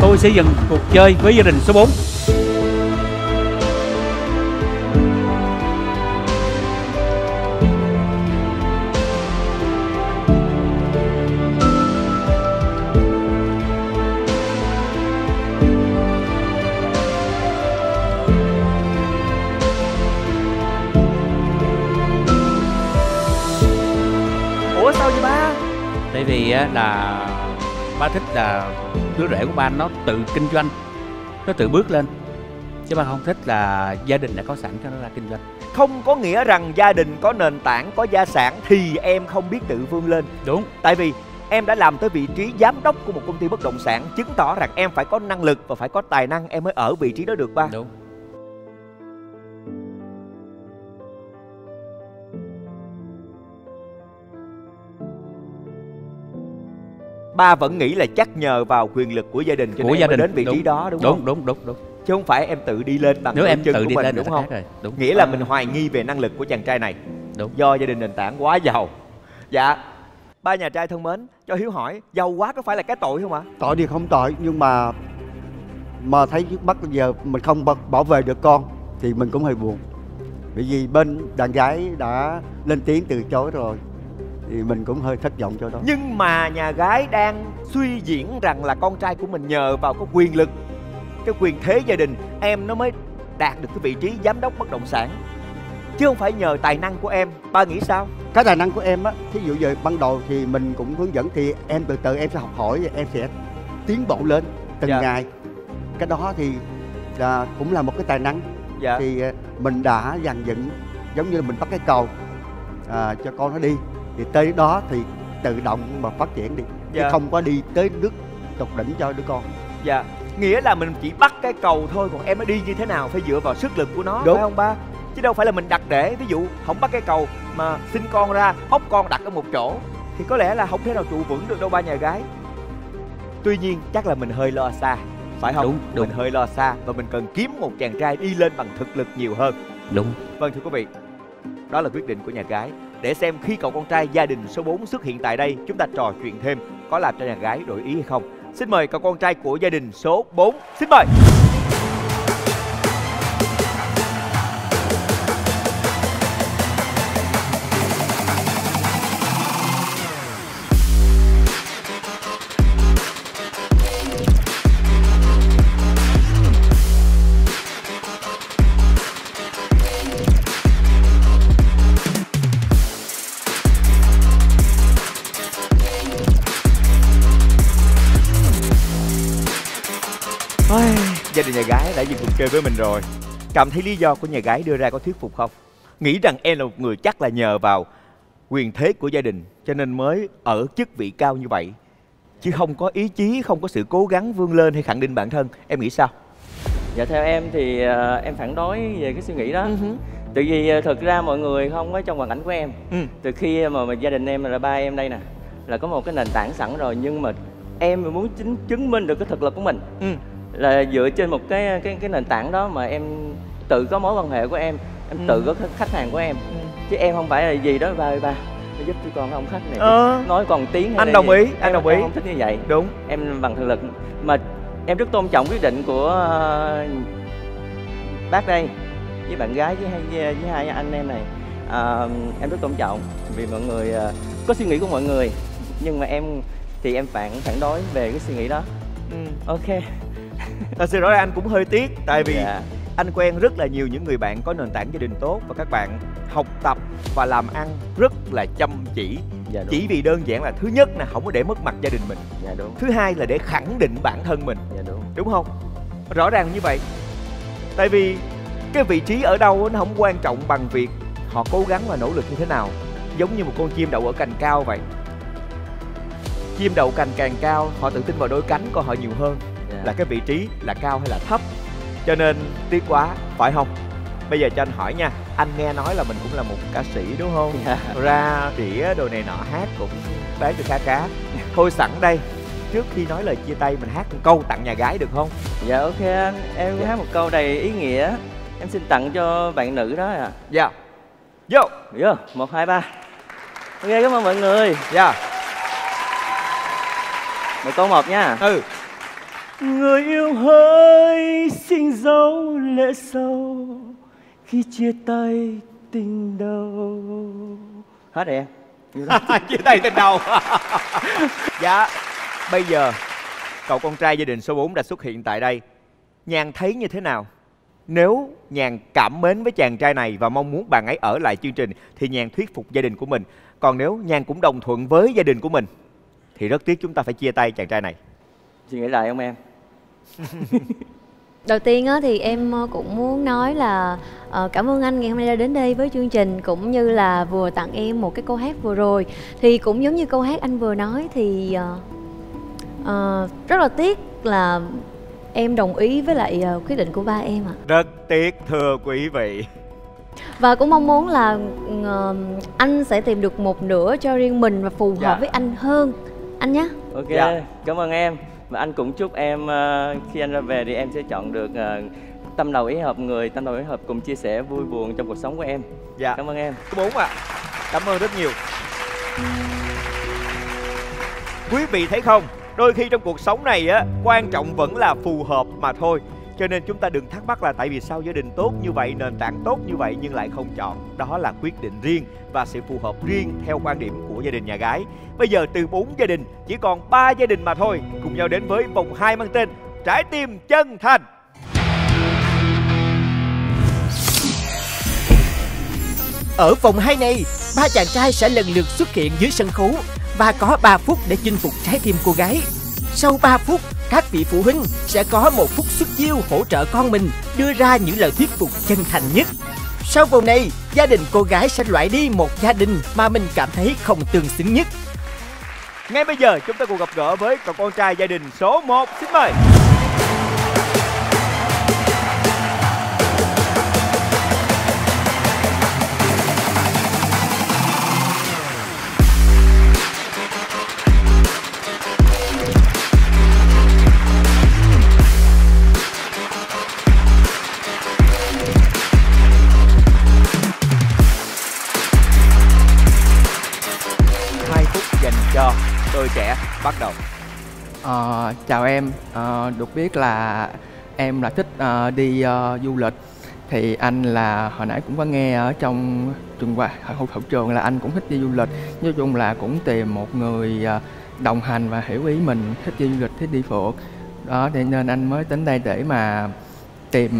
Tôi sẽ dừng cuộc chơi với gia đình số bốn. Là ba thích là đứa rể của ba nó tự kinh doanh, nó tự bước lên, chứ ba không thích là gia đình đã có sẵn cho nó ra kinh doanh. Không có nghĩa rằng gia đình có nền tảng, có gia sản thì em không biết tự vươn lên. Đúng. Tại vì em đã làm tới vị trí giám đốc của một công ty bất động sản, chứng tỏ rằng em phải có năng lực và phải có tài năng em mới ở vị trí đó được ba. Đúng. Ba vẫn nghĩ là chắc nhờ vào quyền lực của gia đình cho nên em mới đến vị trí đó, đúng không? Đúng, đúng, đúng, đúng. Chứ không phải em tự đi lên bằng em chân tự của đi mình lên, đúng không? Đúng. Nghĩa là mình hoài nghi về năng lực của chàng trai này. Đúng. Do gia đình nền tảng quá giàu. Dạ. Ba nhà trai thân mến, cho Hiếu hỏi, giàu quá có phải là cái tội không ạ? Tội thì không tội, nhưng mà mà thấy bắt giờ mình không bảo vệ được con thì mình cũng hơi buồn. Bởi vì bên đàn gái đã lên tiếng từ chối rồi thì mình cũng hơi thất vọng cho đó. Nhưng mà nhà gái đang suy diễn rằng là con trai của mình nhờ vào cái quyền lực, cái quyền thế gia đình em nó mới đạt được cái vị trí giám đốc bất động sản, chứ không phải nhờ tài năng của em. Ba nghĩ sao? Cái tài năng của em á, thí dụ giờ ban đầu thì mình cũng hướng dẫn thì em từ từ em sẽ học hỏi, em sẽ tiến bộ lên từng dạ. ngày. Cái đó thì là cũng là một cái tài năng. Dạ. Thì mình đã dàn dựng giống như là mình bắt cái cầu à, cho con nó đi, thì tới đó thì tự động mà phát triển đi, dạ. chứ không có đi tới nước tột đỉnh cho đứa con. Dạ, nghĩa là mình chỉ bắt cái cầu thôi, còn em nó đi như thế nào phải dựa vào sức lực của nó. Đúng. Phải không ba? Chứ đâu phải là mình đặt để, ví dụ không bắt cái cầu mà xin con ra, hóc con đặt ở một chỗ thì có lẽ là không thể nào trụ vững được đâu ba nhà gái. Tuy nhiên chắc là mình hơi lo xa, phải không? Đúng, đúng. Mình hơi lo xa và mình cần kiếm một chàng trai đi lên bằng thực lực nhiều hơn. Đúng. Vâng thưa quý vị, đó là quyết định của nhà gái. Để xem khi cậu con trai gia đình số bốn xuất hiện tại đây, chúng ta trò chuyện thêm có làm cho nhà gái đổi ý hay không. Xin mời cậu con trai của gia đình số bốn, xin mời. Gia đình nhà gái đã dừng cuộc chơi với mình rồi. Cảm thấy lý do của nhà gái đưa ra có thuyết phục không? Nghĩ rằng em là một người chắc là nhờ vào quyền thế của gia đình cho nên mới ở chức vị cao như vậy, chứ không có ý chí, không có sự cố gắng vươn lên hay khẳng định bản thân. Em nghĩ sao? Dạ theo em thì em phản đối về cái suy nghĩ đó. Uh-huh. Tại vì thật ra mọi người không có trong hoàn cảnh của em. Ừ. Từ khi mà, mà gia đình em là ba em đây nè, là có một cái nền tảng sẵn rồi, nhưng mà em muốn chính, chứng minh được cái thực lực của mình. Ừ. Là dựa trên một cái cái cái nền tảng đó mà em tự có mối quan hệ của em, em ừ. tự có khách hàng của em, ừ. chứ em không phải là gì đó ba ơi ba để giúp cho con không khách này ờ. nói còn tiếng anh đồng gì. Ý em anh đồng ý không thích như vậy. Đúng, em bằng thực lực mà em rất tôn trọng quyết định của uh, bác đây với bạn gái với hai với, với hai anh em này. Uh, em rất tôn trọng vì mọi người uh, có suy nghĩ của mọi người, nhưng mà em thì em phản phản đối về cái suy nghĩ đó. Ừ. Ok. Thật sự rõ ràng anh cũng hơi tiếc, tại vì yeah. anh quen rất là nhiều những người bạn có nền tảng gia đình tốt và các bạn học tập và làm ăn rất là chăm chỉ. Yeah, chỉ vì đơn giản là thứ nhất là không có để mất mặt gia đình mình, yeah, đúng. Thứ hai là để khẳng định bản thân mình, yeah, đúng. Đúng không? Rõ ràng như vậy. Tại vì cái vị trí ở đâu nó không quan trọng bằng việc họ cố gắng và nỗ lực như thế nào. Giống như một con chim đậu ở cành cao vậy, chim đậu cành càng cao họ tự tin vào đôi cánh của họ nhiều hơn là cái vị trí là cao hay là thấp. Cho nên tiếc quá, phải không? Bây giờ cho anh hỏi nha, anh nghe nói là mình cũng là một ca sĩ đúng không? Yeah. Ra đĩa đồ này nọ, hát cũng bán được khá khá. Thôi sẵn đây, trước khi nói lời chia tay mình hát một câu tặng nhà gái được không? Dạ ok anh, em yeah. hát một câu đầy ý nghĩa. Em xin tặng cho bạn nữ đó à. Dạ. Vô. Vô, một, hai, ba. Ok, cảm ơn mọi người. Dạ yeah. Một câu một nha. Ừ. Người yêu hỡi, xin giấu lệ sâu khi chia tay tình đầu. Hết rồi em. Chia tay tình đầu. Dạ. Bây giờ cậu con trai gia đình số bốn đã xuất hiện tại đây. Nhàn thấy như thế nào? Nếu Nhàn cảm mến với chàng trai này và mong muốn bạn ấy ở lại chương trình thì Nhàn thuyết phục gia đình của mình. Còn nếu Nhàn cũng đồng thuận với gia đình của mình thì rất tiếc chúng ta phải chia tay chàng trai này. Chị nghĩ lại không em? Đầu tiên á, thì em cũng muốn nói là uh, cảm ơn anh ngày hôm nay đã đến đây với chương trình, cũng như là vừa tặng em một cái câu hát vừa rồi. Thì cũng giống như câu hát anh vừa nói thì uh, uh, rất là tiếc là em đồng ý với lại uh, quyết định của ba em ạ. À. Rất tiếc thưa quý vị. Và cũng mong muốn là uh, anh sẽ tìm được một nửa cho riêng mình và phù hợp dạ. với anh hơn. Anh nhé. Ok, dạ. Cảm ơn em. Và anh cũng chúc em uh, khi anh ra về thì em sẽ chọn được uh, tâm đầu ý hợp người, tâm đầu ý hợp cùng chia sẻ vui buồn trong cuộc sống của em. Dạ. Cảm ơn em. Có bốn ạ. À. Cảm ơn rất nhiều. Quý vị thấy không? Đôi khi trong cuộc sống này á, quan trọng vẫn là phù hợp mà thôi. Cho nên chúng ta đừng thắc mắc là tại vì sao gia đình tốt như vậy, nền tảng tốt như vậy nhưng lại không chọn. Đó là quyết định riêng và sự phù hợp riêng theo quan điểm của gia đình nhà gái. Bây giờ từ bốn gia đình chỉ còn ba gia đình mà thôi. Cùng nhau đến với vòng hai mang tên Trái tim chân thành. Ở vòng hai này, ba chàng trai sẽ lần lượt xuất hiện dưới sân khấu và có ba phút để chinh phục trái tim cô gái. Sau ba phút, các vị phụ huynh sẽ có một phút xuất chiêu hỗ trợ con mình đưa ra những lời thuyết phục chân thành nhất. Sau vòng này, gia đình cô gái sẽ loại đi một gia đình mà mình cảm thấy không tương xứng nhất. Ngay bây giờ chúng ta cùng gặp gỡ với cậu con trai gia đình số một. Xin mời. Tôi trẻ bắt đầu. À, chào em, à, được biết là em là thích à, đi à, du lịch. Thì anh là hồi nãy cũng có nghe ở trong trường qua hậu, hậu trường là anh cũng thích đi du lịch. Nói chung là cũng tìm một người à, đồng hành và hiểu ý mình, thích đi du lịch, thích đi phượt. Đó, thế nên anh mới đến đây để mà tìm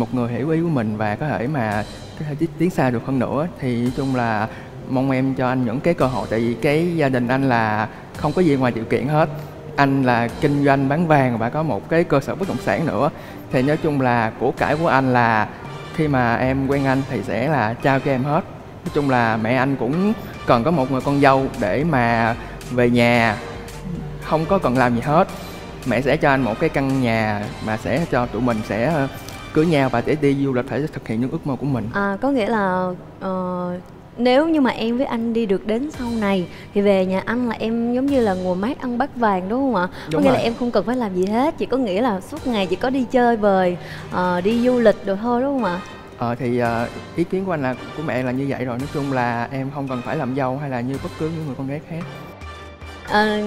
một người hiểu ý của mình và có thể mà có thể tiến xa được hơn nữa. Thì nói chung là mong em cho anh những cái cơ hội, tại vì cái gia đình anh là không có gì ngoài điều kiện hết. Anh là kinh doanh bán vàng và có một cái cơ sở bất động sản nữa. Thì nói chung là của cải của anh là khi mà em quen anh thì sẽ là trao cho em hết. Nói chung là mẹ anh cũng cần có một người con dâu để mà về nhà, không có cần làm gì hết. Mẹ sẽ cho anh một cái căn nhà mà sẽ cho tụi mình sẽ cưới nhau và để đi du lịch, để thực hiện những ước mơ của mình. À, có nghĩa là uh... nếu như mà em với anh đi được đến sau này thì về nhà anh là em giống như là ngồi mát ăn bát vàng, đúng không ạ? Đúng. Có nghĩa là em không cần phải làm gì hết, chỉ có nghĩa là suốt ngày chỉ có đi chơi bời, uh, đi du lịch rồi thôi, đúng không ạ? Ờ, thì uh, ý kiến của anh là của mẹ là như vậy rồi. Nói chung là em không cần phải làm dâu hay là như bất cứ những người con gái khác. À,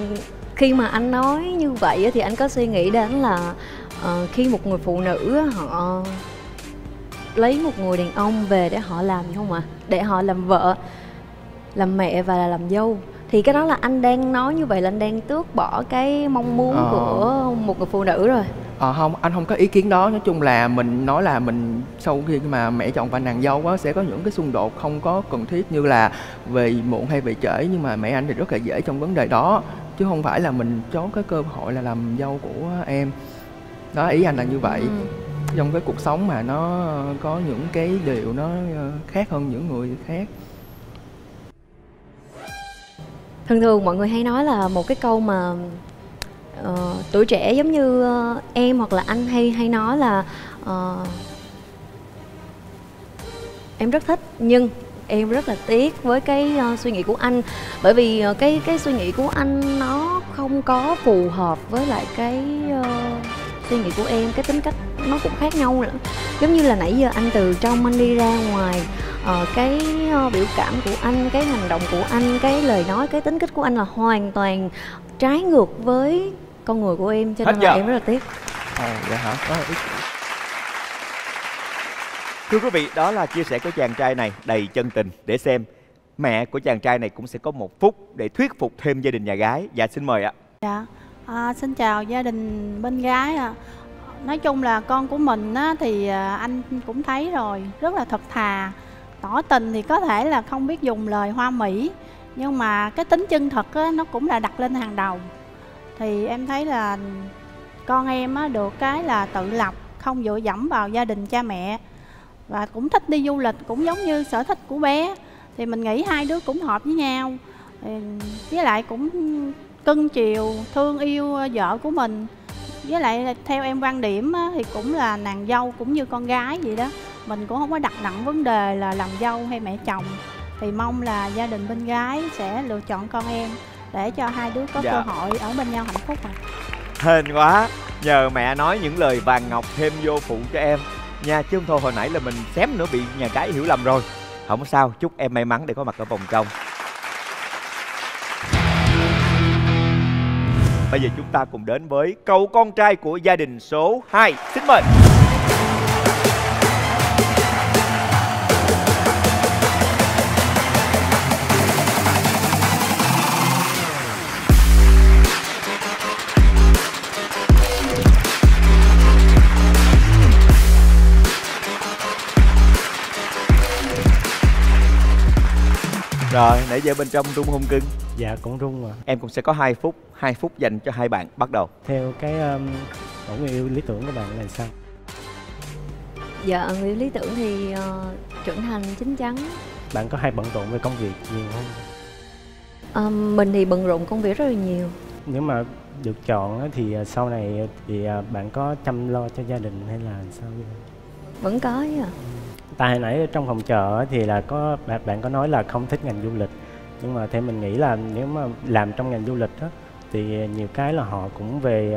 khi mà anh nói như vậy thì anh có suy nghĩ đến là uh, khi một người phụ nữ họ lấy một người đàn ông về để họ làm gì không ạ? À? Để họ làm vợ, làm mẹ và làm dâu. Thì cái đó là anh đang nói như vậy là anh đang tước bỏ cái mong muốn ờ... của một người phụ nữ rồi. Ờ không, anh không có ý kiến đó. Nói chung là mình nói là mình sau khi mà mẹ chồng và nàng dâu á, sẽ có những cái xung đột không có cần thiết như là về muộn hay về trễ. Nhưng mà mẹ anh thì rất là dễ trong vấn đề đó, chứ không phải là mình trốn cái cơ hội là làm dâu của em. Đó, ý anh là như vậy. Ừ. Trong cái cuộc sống mà nó có những cái điều nó khác hơn những người khác. Thường thường mọi người hay nói là một cái câu mà uh, tuổi trẻ giống như uh, em hoặc là anh hay hay nói là uh, em rất thích nhưng em rất là tiếc với cái uh, suy nghĩ của anh, bởi vì uh, cái cái suy nghĩ của anh nó không có phù hợp với lại cái uh, suy nghĩ của em, cái tính cách nó cũng khác nhau nữa. Giống như là nãy giờ anh từ trong anh đi ra ngoài, ờ, cái biểu cảm của anh, cái hành động của anh, cái lời nói, cái tính cách của anh là hoàn toàn trái ngược với con người của em, cho nên là em rất là tiếc. À, dạ hả? Thưa quý vị, đó là chia sẻ của chàng trai này đầy chân tình. Để xem mẹ của chàng trai này cũng sẽ có một phút để thuyết phục thêm gia đình nhà gái. Dạ xin mời ạ. Dạ à, xin chào gia đình bên gái ạ. À. Nói chung là con của mình á, thì anh cũng thấy rồi, rất là thật thà. Tỏ tình thì có thể là không biết dùng lời hoa mỹ, nhưng mà cái tính chân thật á, nó cũng là đặt lên hàng đầu. Thì em thấy là con em á, được cái là tự lập, không dựa dẫm vào gia đình cha mẹ. Và cũng thích đi du lịch, cũng giống như sở thích của bé. Thì mình nghĩ hai đứa cũng hợp với nhau. Với lại cũng cưng chiều, thương yêu vợ của mình. Với lại theo em quan điểm á, thì cũng là nàng dâu cũng như con gái vậy đó. Mình cũng không có đặt nặng vấn đề là làm dâu hay mẹ chồng. Thì mong là gia đình bên gái sẽ lựa chọn con em để cho hai đứa có dạ. cơ hội ở bên nhau hạnh phúc. Mà hên quá, nhờ mẹ nói những lời vàng ngọc thêm vô phụ cho em nha, chứ không thôi hồi nãy là mình xém nữa bị nhà cái hiểu lầm rồi. Không sao, chúc em may mắn để có mặt ở vòng trong. Bây giờ chúng ta cùng đến với cậu con trai của gia đình số hai. Xin mời. Rồi, nãy giờ bên trong rung không cưng? Dạ, cũng rung mà. Em cũng sẽ có hai phút, hai phút dành cho hai bạn. Bắt đầu. Theo cái mẫu um, người yêu lý tưởng của bạn là sao? Dạ, người yêu lý tưởng thì uh, trưởng thành, chín chắn. Bạn có hay bận rộn với công việc nhiều không? Uh, mình thì bận rộn công việc rất là nhiều. Nếu mà được chọn thì sau này thì bạn có chăm lo cho gia đình hay là sao? Vẫn có chứ ạ. Tại hồi nãy trong phòng chờ thì là có bạn, bạn có nói là không thích ngành du lịch. Nhưng mà theo mình nghĩ là nếu mà làm trong ngành du lịch đó, thì nhiều cái là họ cũng về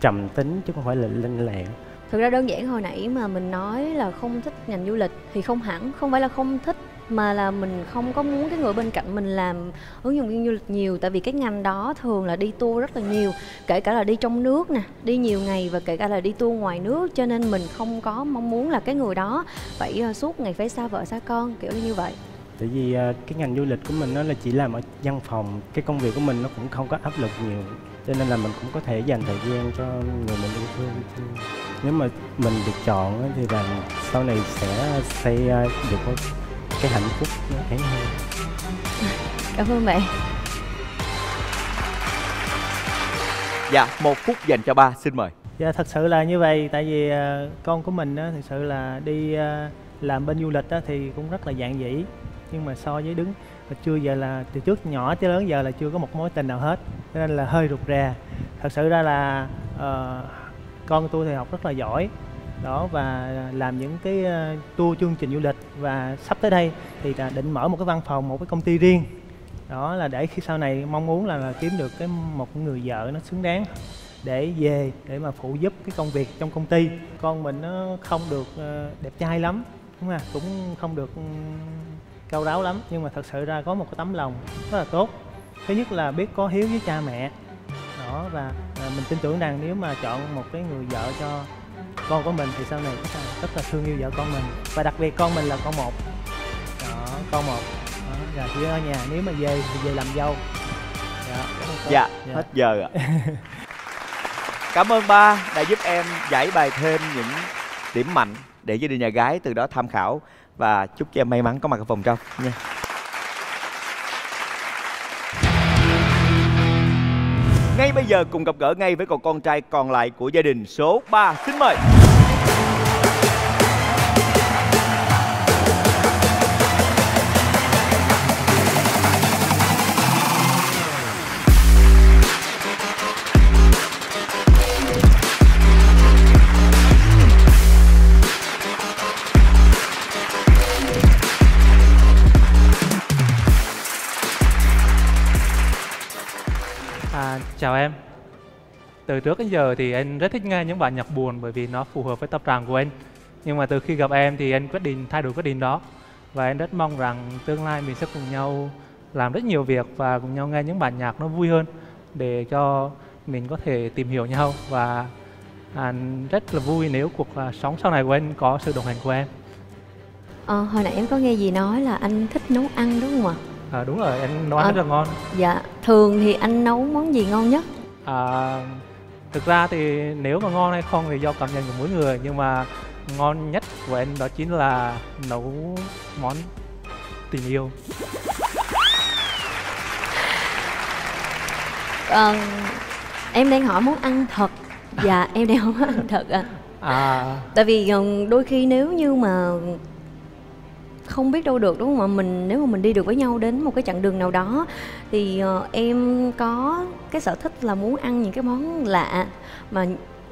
trầm tính chứ không phải là linh lẹ. Thực ra đơn giản hồi nãy mà mình nói là không thích ngành du lịch thì không hẳn, không phải là không thích, mà là mình không có muốn cái người bên cạnh mình làm ứng dụng viên du lịch nhiều. Tại vì cái ngành đó thường là đi tour rất là nhiều, kể cả là đi trong nước nè, đi nhiều ngày và kể cả là đi tour ngoài nước. Cho nên mình không có mong muốn là cái người đó phải suốt ngày phải xa vợ xa con, kiểu như vậy. Tại vì cái ngành du lịch của mình nó là chỉ làm ở văn phòng, cái công việc của mình nó cũng không có áp lực nhiều, cho nên là mình cũng có thể dành thời gian cho người mình yêu thương. Nếu mà mình được chọn thì là sau này sẽ xây được cái hạnh phúc nó ấy hơn. Cảm ơn bạn. Dạ, một phút dành cho ba, xin mời. Dạ, thật sự là như vậy. Tại vì con của mình á, thật sự là đi làm bên du lịch á, thì cũng rất là dạn dĩ. Nhưng mà so với đứng chưa giờ là từ trước nhỏ tới lớn giờ là chưa có một mối tình nào hết, cho nên là hơi rụt rè. Thật sự ra là uh, con tôi thì học rất là giỏi đó, và làm những cái tour chương trình du lịch, và sắp tới đây thì là định mở một cái văn phòng, một cái công ty riêng đó, là để khi sau này mong muốn là, là kiếm được cái một người vợ nó xứng đáng để về để mà phụ giúp cái công việc trong công ty. Con mình nó không được đẹp trai lắm, đúng không, cũng không được cao ráo lắm, nhưng mà thật sự ra có một cái tấm lòng rất là tốt. Thứ nhất là biết có hiếu với cha mẹ đó, và mình tin tưởng rằng nếu mà chọn một cái người vợ cho con của mình thì sau này rất là thương yêu vợ con mình. Và đặc biệt con mình là con một đó, con một đó, rồi chỉ ở nhà, nếu mà về thì về làm dâu đó. Dạ, dạ, hết giờ ạ. Cảm ơn ba đã giúp em giải bài thêm những điểm mạnh để gia đình nhà gái từ đó tham khảo, và chúc cho em may mắn có mặt ở vòng trong nha. Ngay bây giờ cùng gặp gỡ ngay với cậu con trai còn lại của gia đình số ba, xin mời. Chào em. Từ trước đến giờ thì anh rất thích nghe những bản nhạc buồn bởi vì nó phù hợp với tâm trạng của anh. Nhưng mà từ khi gặp em thì anh quyết định thay đổi quyết định đó. Và anh rất mong rằng tương lai mình sẽ cùng nhau làm rất nhiều việc và cùng nhau nghe những bản nhạc nó vui hơn để cho mình có thể tìm hiểu nhau. Và anh rất là vui nếu cuộc sống sau này của anh có sự đồng hành của em. À, hồi nãy em có nghe gì nói là anh thích nấu ăn đúng không ạ? À, đúng rồi, anh nấu ăn à, rất là ngon. Dạ, thường thì anh nấu món gì ngon nhất? À, thực ra thì nếu mà ngon hay không thì do cảm nhận của mỗi người. Nhưng mà ngon nhất của anh đó chính là nấu món tình yêu. À, em đang hỏi món ăn thật. Dạ, em đang hỏi món ăn thật ạ. À. À. Tại vì đôi khi nếu như mà không biết đâu được đúng không ạ, mình nếu mà mình đi được với nhau đến một cái chặng đường nào đó thì uh, em có cái sở thích là muốn ăn những cái món lạ, mà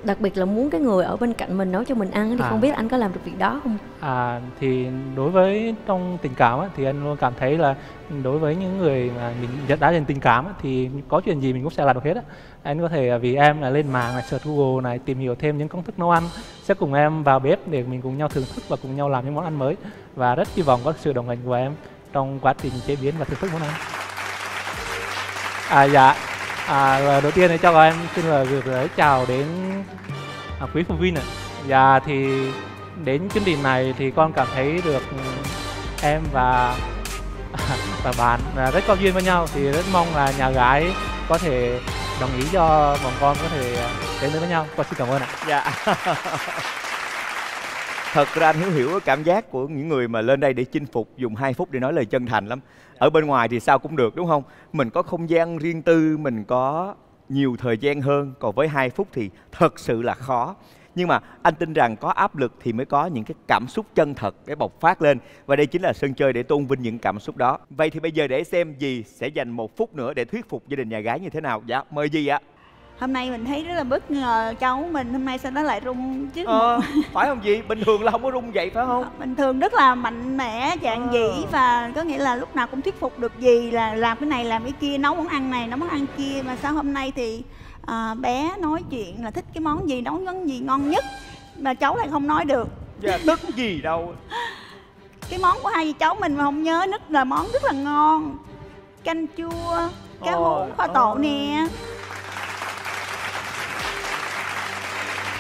đặc biệt là muốn cái người ở bên cạnh mình nấu cho mình ăn, thì à. không biết anh có làm được việc đó không? À, thì đối với trong tình cảm á, thì anh luôn cảm thấy là đối với những người mà mình đã dành tình cảm á, thì có chuyện gì mình cũng sẽ làm được hết á. Anh có thể vì em là lên mạng này, search Google này, tìm hiểu thêm những công thức nấu ăn, sẽ cùng em vào bếp để mình cùng nhau thưởng thức và cùng nhau làm những món ăn mới, và rất hy vọng có sự đồng hành của em trong quá trình chế biến và thưởng thức món ăn. À dạ. À, đầu tiên thì cho em xin lời gửi chào đến à, quý phụ huynh ạ. Dạ thì đến chương trình này thì con cảm thấy được em và và bạn rất có duyên với nhau, thì rất mong là nhà gái có thể đồng ý cho bọn con có thể đến với nhau. Con xin cảm ơn ạ. Dạ. Thật ra anh hiểu hiểu cảm giác của những người mà lên đây để chinh phục, dùng hai phút để nói lời chân thành lắm. Ở bên ngoài thì sao cũng được đúng không? Mình có không gian riêng tư, mình có nhiều thời gian hơn. Còn với hai phút thì thật sự là khó. Nhưng mà anh tin rằng có áp lực thì mới có những cái cảm xúc chân thật để bộc phát lên. Và đây chính là sân chơi để tôn vinh những cảm xúc đó. Vậy thì bây giờ để xem dì sẽ dành một phút nữa để thuyết phục gia đình nhà gái như thế nào. Dạ, mời dì ạ. Hôm nay mình thấy rất là bất ngờ, cháu mình hôm nay sao nó lại rung chứ? Ờ, phải không dì? Bình thường là không có rung vậy phải không? Bình thường rất là mạnh mẽ, dạng ờ. dĩ, và có nghĩa là lúc nào cũng thuyết phục được dì là làm cái này làm cái kia, nấu món ăn này nấu món ăn kia. Mà sao hôm nay thì à, bé nói chuyện là thích cái món gì, nấu món gì ngon nhất mà cháu lại không nói được. Dạ, tức gì đâu. Cái món của hai dì cháu mình mà không nhớ nứt là món rất là ngon. Canh chua, cá hũ, kho tộ nè.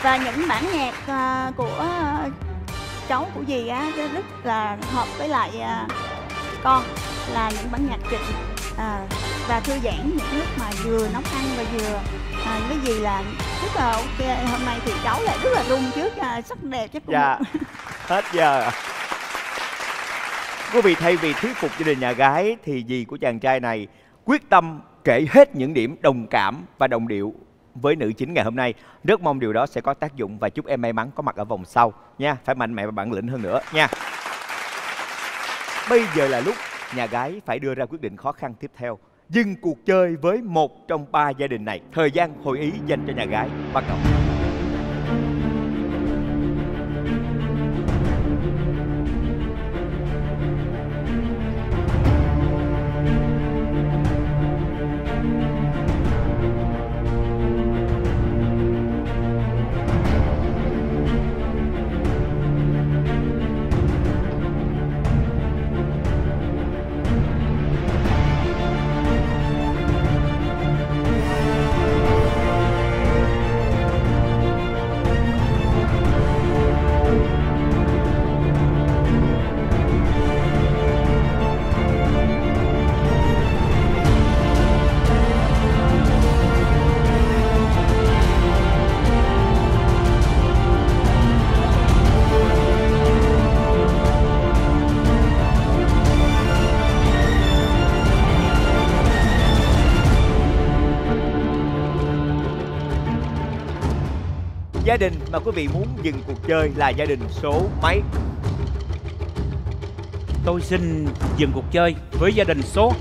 Và những bản nhạc uh, của uh, cháu của dì á rất là hợp với lại uh, con, là những bản nhạc kịch uh, và thư giãn những lúc mà vừa nấu ăn và vừa uh, với dì là rất là ok. Hôm nay thì cháu lại rất là rung trước uh, sắc đẹp chắc cũng dạ. Hết giờ. Quý vị, thay vì thuyết phục gia đình nhà gái thì dì của chàng trai này quyết tâm kể hết những điểm đồng cảm và đồng điệu với nữ chính ngày hôm nay. Rất mong điều đó sẽ có tác dụng và chúc em may mắn có mặt ở vòng sau nha. Phải mạnh mẽ và bản lĩnh hơn nữa nha. Bây giờ là lúc nhà gái phải đưa ra quyết định khó khăn tiếp theo. Dừng cuộc chơi với một trong ba gia đình này. Thời gian hội ý dành cho nhà gái bắt đầu. Gia đình mà quý vị muốn dừng cuộc chơi là gia đình số mấy? Tôi xin dừng cuộc chơi với gia đình số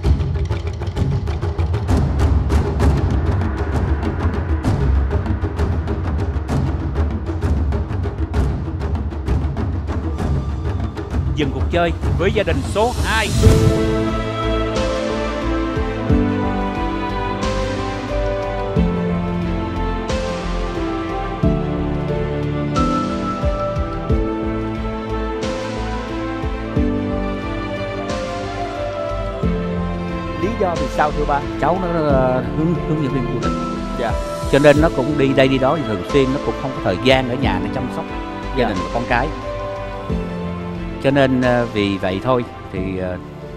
dừng cuộc chơi với gia đình số hai. Do vì sao thưa ba? Cháu nó uh, hướng hướng dẫn viên du lịch. Dạ. Cho nên nó cũng đi đây đi đó thường xuyên, nó cũng không có thời gian ở nhà để chăm sóc gia đình và con cái. Cho nên uh, vì vậy thôi thì uh,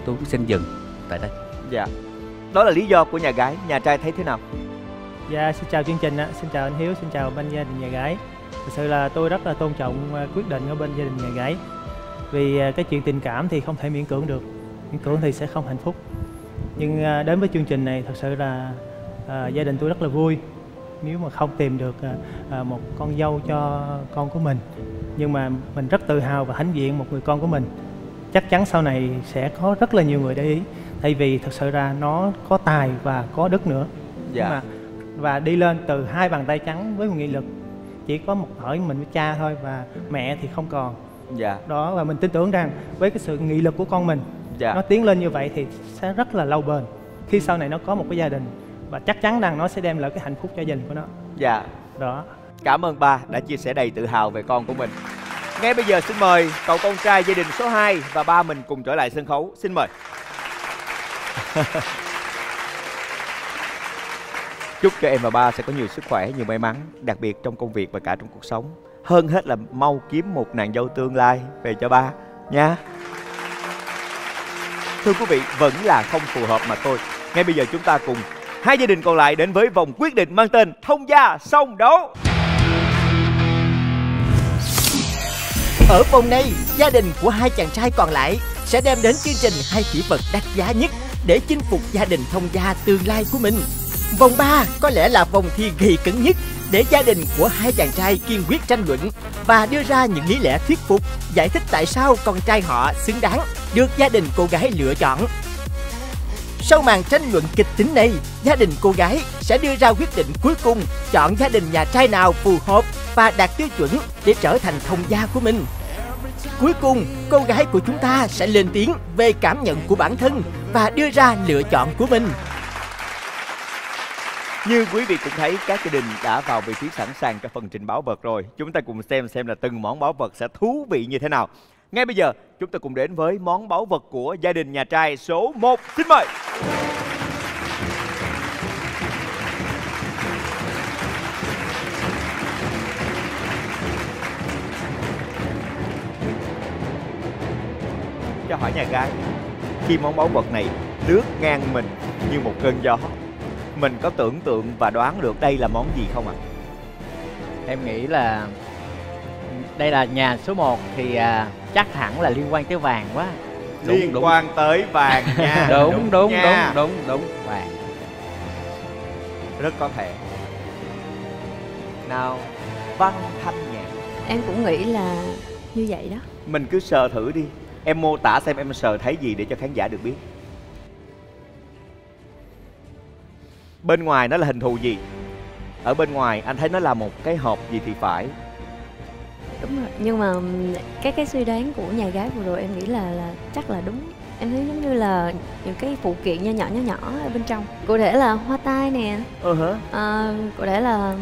tôi cũng xin dừng tại đây. Dạ. Đó là lý do của nhà gái. Nhà trai thấy thế nào? Dạ, xin chào chương trình ạ. Xin chào anh Hiếu, xin chào bên gia đình nhà gái. Thực sự là tôi rất là tôn trọng quyết định ở bên gia đình nhà gái. Vì uh, cái chuyện tình cảm thì không thể miễn cưỡng được. Miễn cưỡng thì sẽ không hạnh phúc. Nhưng đến với chương trình này thật sự là à, gia đình tôi rất là vui. Nếu mà không tìm được à, một con dâu cho con của mình, nhưng mà mình rất tự hào và hãnh diện một người con của mình. Chắc chắn sau này sẽ có rất là nhiều người để ý. Tại vì thật sự ra nó có tài và có đức nữa. Dạ. Mà, và đi lên từ hai bàn tay trắng với một nghị lực. Chỉ có một hỏi mình với cha thôi và mẹ thì không còn. Dạ. Đó, và mình tin tưởng rằng với cái sự nghị lực của con mình, dạ, nó tiến lên như vậy thì sẽ rất là lâu bền. Khi sau này nó có một cái gia đình và chắc chắn rằng nó sẽ đem lại cái hạnh phúc cho gia đình của nó. Dạ. Đó. Cảm ơn ba đã chia sẻ đầy tự hào về con của mình. Ngay bây giờ xin mời cậu con trai gia đình số hai và ba mình cùng trở lại sân khấu. Xin mời. Chúc cho em và ba sẽ có nhiều sức khỏe, nhiều may mắn, đặc biệt trong công việc và cả trong cuộc sống. Hơn hết là mau kiếm một nàng dâu tương lai về cho ba nha. Thưa quý vị, vẫn là không phù hợp mà thôi. Ngay bây giờ chúng ta cùng hai gia đình còn lại đến với vòng quyết định mang tên Thông Gia Song Đấu. Ở vòng này, gia đình của hai chàng trai còn lại sẽ đem đến chương trình hai kỷ vật đắt giá nhất để chinh phục gia đình thông gia tương lai của mình. Vòng ba có lẽ là vòng thi gay cấn nhất để gia đình của hai chàng trai kiên quyết tranh luận và đưa ra những lý lẽ thuyết phục giải thích tại sao con trai họ xứng đáng được gia đình cô gái lựa chọn. Sau màn tranh luận kịch tính này, gia đình cô gái sẽ đưa ra quyết định cuối cùng chọn gia đình nhà trai nào phù hợp và đạt tiêu chuẩn để trở thành thông gia của mình. Cuối cùng, cô gái của chúng ta sẽ lên tiếng về cảm nhận của bản thân và đưa ra lựa chọn của mình. Như quý vị cũng thấy, các gia đình đã vào vị trí sẵn sàng cho phần trình báo vật rồi. Chúng ta cùng xem xem là từng món báu vật sẽ thú vị như thế nào. Ngay bây giờ, chúng ta cùng đến với món báu vật của gia đình nhà trai số một. Xin mời! Cho hỏi nhà gái, khi món báu vật này lướt ngang mình như một cơn gió, mình có tưởng tượng và đoán được đây là món gì không ạ? À? Em nghĩ là đây là nhà số một thì à, chắc hẳn là liên quan tới vàng quá. Đúng, liên đúng. quan tới vàng nha. Đúng đúng đúng, nha. đúng đúng đúng đúng vàng. Rất có thể. Nào, Văn Thanh Nhàn. Em cũng nghĩ là như vậy đó. Mình cứ sờ thử đi. Em mô tả xem em sờ thấy gì để cho khán giả được biết. Bên ngoài nó là hình thù gì? Ở bên ngoài anh thấy nó là một cái hộp gì thì phải. Đúng rồi, nhưng mà cái cái suy đoán của nhà gái vừa rồi em nghĩ là, là chắc là đúng. Em thấy giống như là những cái phụ kiện nhỏ nhỏ nhỏ nhỏ ở bên trong. Cụ thể là hoa tai nè, uh -huh. à, cụ thể là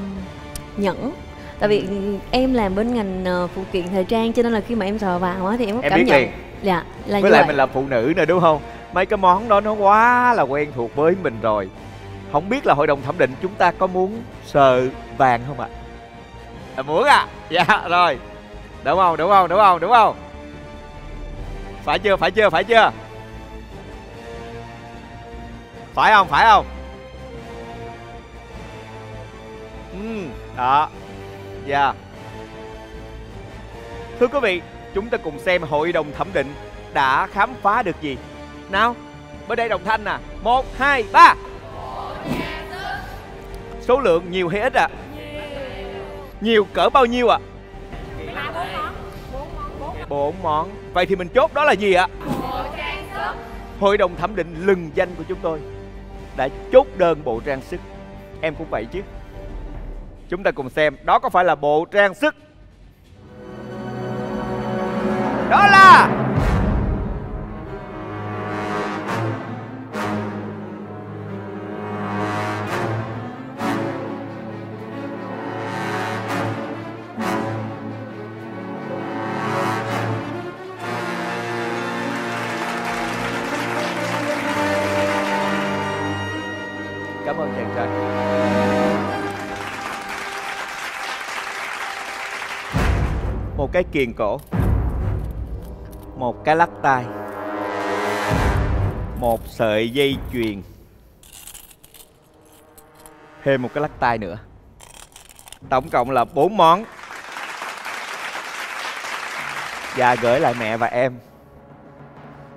nhẫn. Tại vì em làm bên ngành phụ kiện thời trang cho nên là khi mà em sờ vào thì em có em cảm nhận. Dạ, là với lại vậy. Mình là phụ nữ nữa đúng không? Mấy cái món đó nó quá là quen thuộc với mình rồi. Không biết là hội đồng thẩm định chúng ta có muốn sờ vàng không ạ? À, muốn à? Dạ rồi. Đúng không? Đúng không? Đúng không? Đúng không? Phải chưa? Phải chưa? Phải chưa? Phải không? Phải không? Ừ, đó. Dạ. Thưa quý vị, chúng ta cùng xem hội đồng thẩm định đã khám phá được gì. Nào, bên đây đồng thanh nè. Một, hai, ba. Số lượng nhiều hay ít ạ? À? Nhiều cỡ bao nhiêu ạ? À? bốn món. Vậy thì mình chốt đó là gì ạ? À? Hội đồng thẩm định lừng danh của chúng tôi đã chốt đơn bộ trang sức. Em cũng vậy chứ. Chúng ta cùng xem đó có phải là bộ trang sức. Đó là một cái kiềng cổ, một cái lắc tay, một sợi dây chuyền, thêm một cái lắc tay nữa. Tổng cộng là bốn món. Và gửi lại mẹ và em.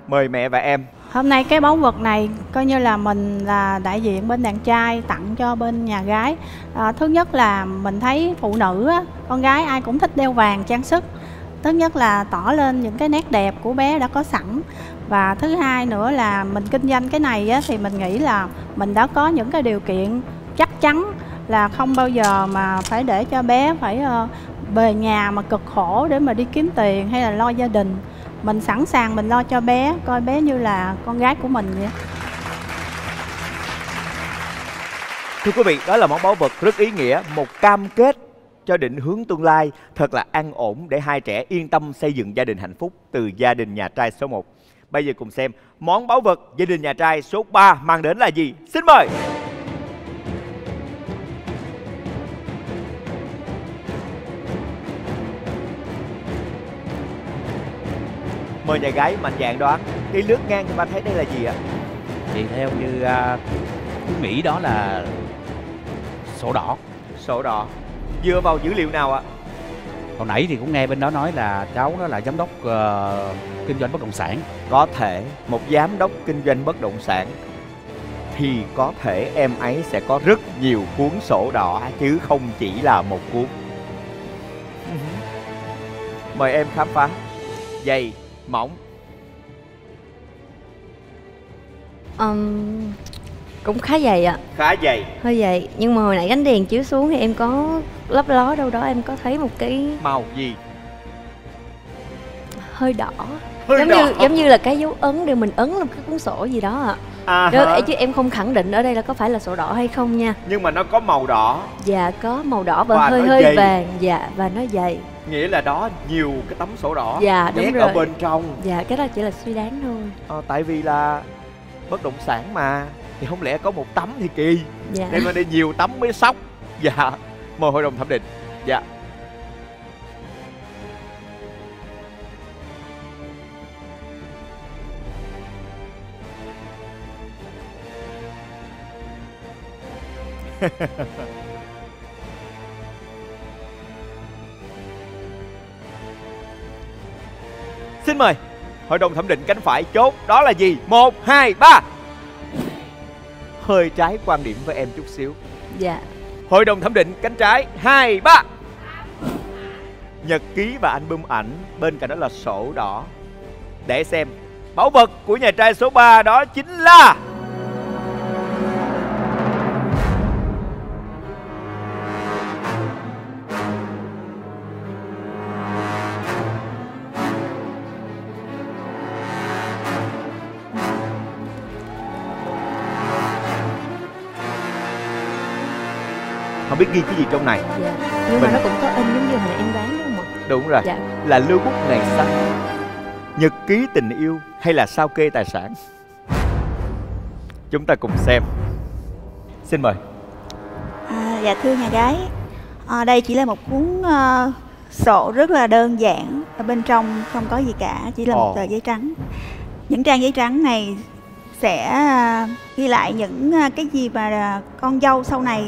Mời mẹ và em. Hôm nay cái báu vật này coi như là mình là đại diện bên đàn trai tặng cho bên nhà gái. À, thứ nhất là mình thấy phụ nữ, con gái ai cũng thích đeo vàng trang sức. Thứ nhất là tỏ lên những cái nét đẹp của bé đã có sẵn. Và thứ hai nữa là mình kinh doanh cái này á, thì mình nghĩ là mình đã có những cái điều kiện chắc chắn là không bao giờ mà phải để cho bé phải về nhà mà cực khổ để mà đi kiếm tiền hay là lo gia đình. Mình sẵn sàng mình lo cho bé, coi bé như là con gái của mình vậy. Thưa quý vị, đó là món báu vật rất ý nghĩa, một cam kết cho định hướng tương lai thật là an ổn để hai trẻ yên tâm xây dựng gia đình hạnh phúc từ gia đình nhà trai số một. Bây giờ cùng xem món báu vật gia đình nhà trai số ba mang đến là gì. Xin mời! Mời nhà gái mạnh dạn đoán, đi lướt ngang thì bạn thấy đây là gì ạ? Thì theo như uh, cứ nghĩ đó là sổ đỏ. Sổ đỏ. Dựa vào dữ liệu nào ạ? Hồi nãy thì cũng nghe bên đó nói là cháu đó là giám đốc uh, kinh doanh bất động sản. Có thể một giám đốc kinh doanh bất động sản thì có thể em ấy sẽ có rất nhiều cuốn sổ đỏ chứ không chỉ là một cuốn. Mời em khám phá. Dày, mỏng? um, Cũng khá dày ạ. Khá dày. Hơi dày. Nhưng mà hồi nãy ánh đèn chiếu xuống thì em có lấp ló đâu đó em có thấy một cái màu gì hơi đỏ. Hơi giống đỏ. Như giống như là cái dấu ấn để mình ấn lên cái cuốn sổ gì đó ạ. À, đó, chứ em không khẳng định ở đây là có phải là sổ đỏ hay không nha. Nhưng mà nó có màu đỏ. Dạ có màu đỏ và, và hơi hơi dày. Vàng. Dạ và nó dày. Nghĩa là đó nhiều cái tấm sổ đỏ. Dạ đúng rồi. Ở bên trong. Dạ cái đó chỉ là suy đoán thôi. À, tại vì là bất động sản mà thì không lẽ có một tấm thì kỳ. Dạ. Nên mà đây nhiều tấm mới sốc. Dạ. Mời hội đồng thẩm định. Dạ. Xin mời hội đồng thẩm định cánh phải chốt đó là gì? Một, hai, ba. Hơi trái quan điểm với em chút xíu. Dạ. Hội đồng thẩm định cánh trái. Hai, ba. Nhật ký và album ảnh, bên cạnh đó là sổ đỏ. Để xem báu vật của nhà trai số ba đó chính là không biết ghi cái gì trong này. Dạ. Nhưng Mình... mà nó cũng có in giống như hồi nãy em đoán đúng không ạ? Đúng rồi. Dạ. Là lưu bút ngày xanh, nhật ký tình yêu hay là sao kê tài sản? Chúng ta cùng xem. Xin mời. À, dạ thưa nhà gái, à, đây chỉ là một cuốn uh, sổ rất là đơn giản. Ở bên trong không có gì cả, chỉ là Ồ. một tờ giấy trắng. Những trang giấy trắng này sẽ uh, ghi lại những uh, cái gì mà uh, con dâu sau này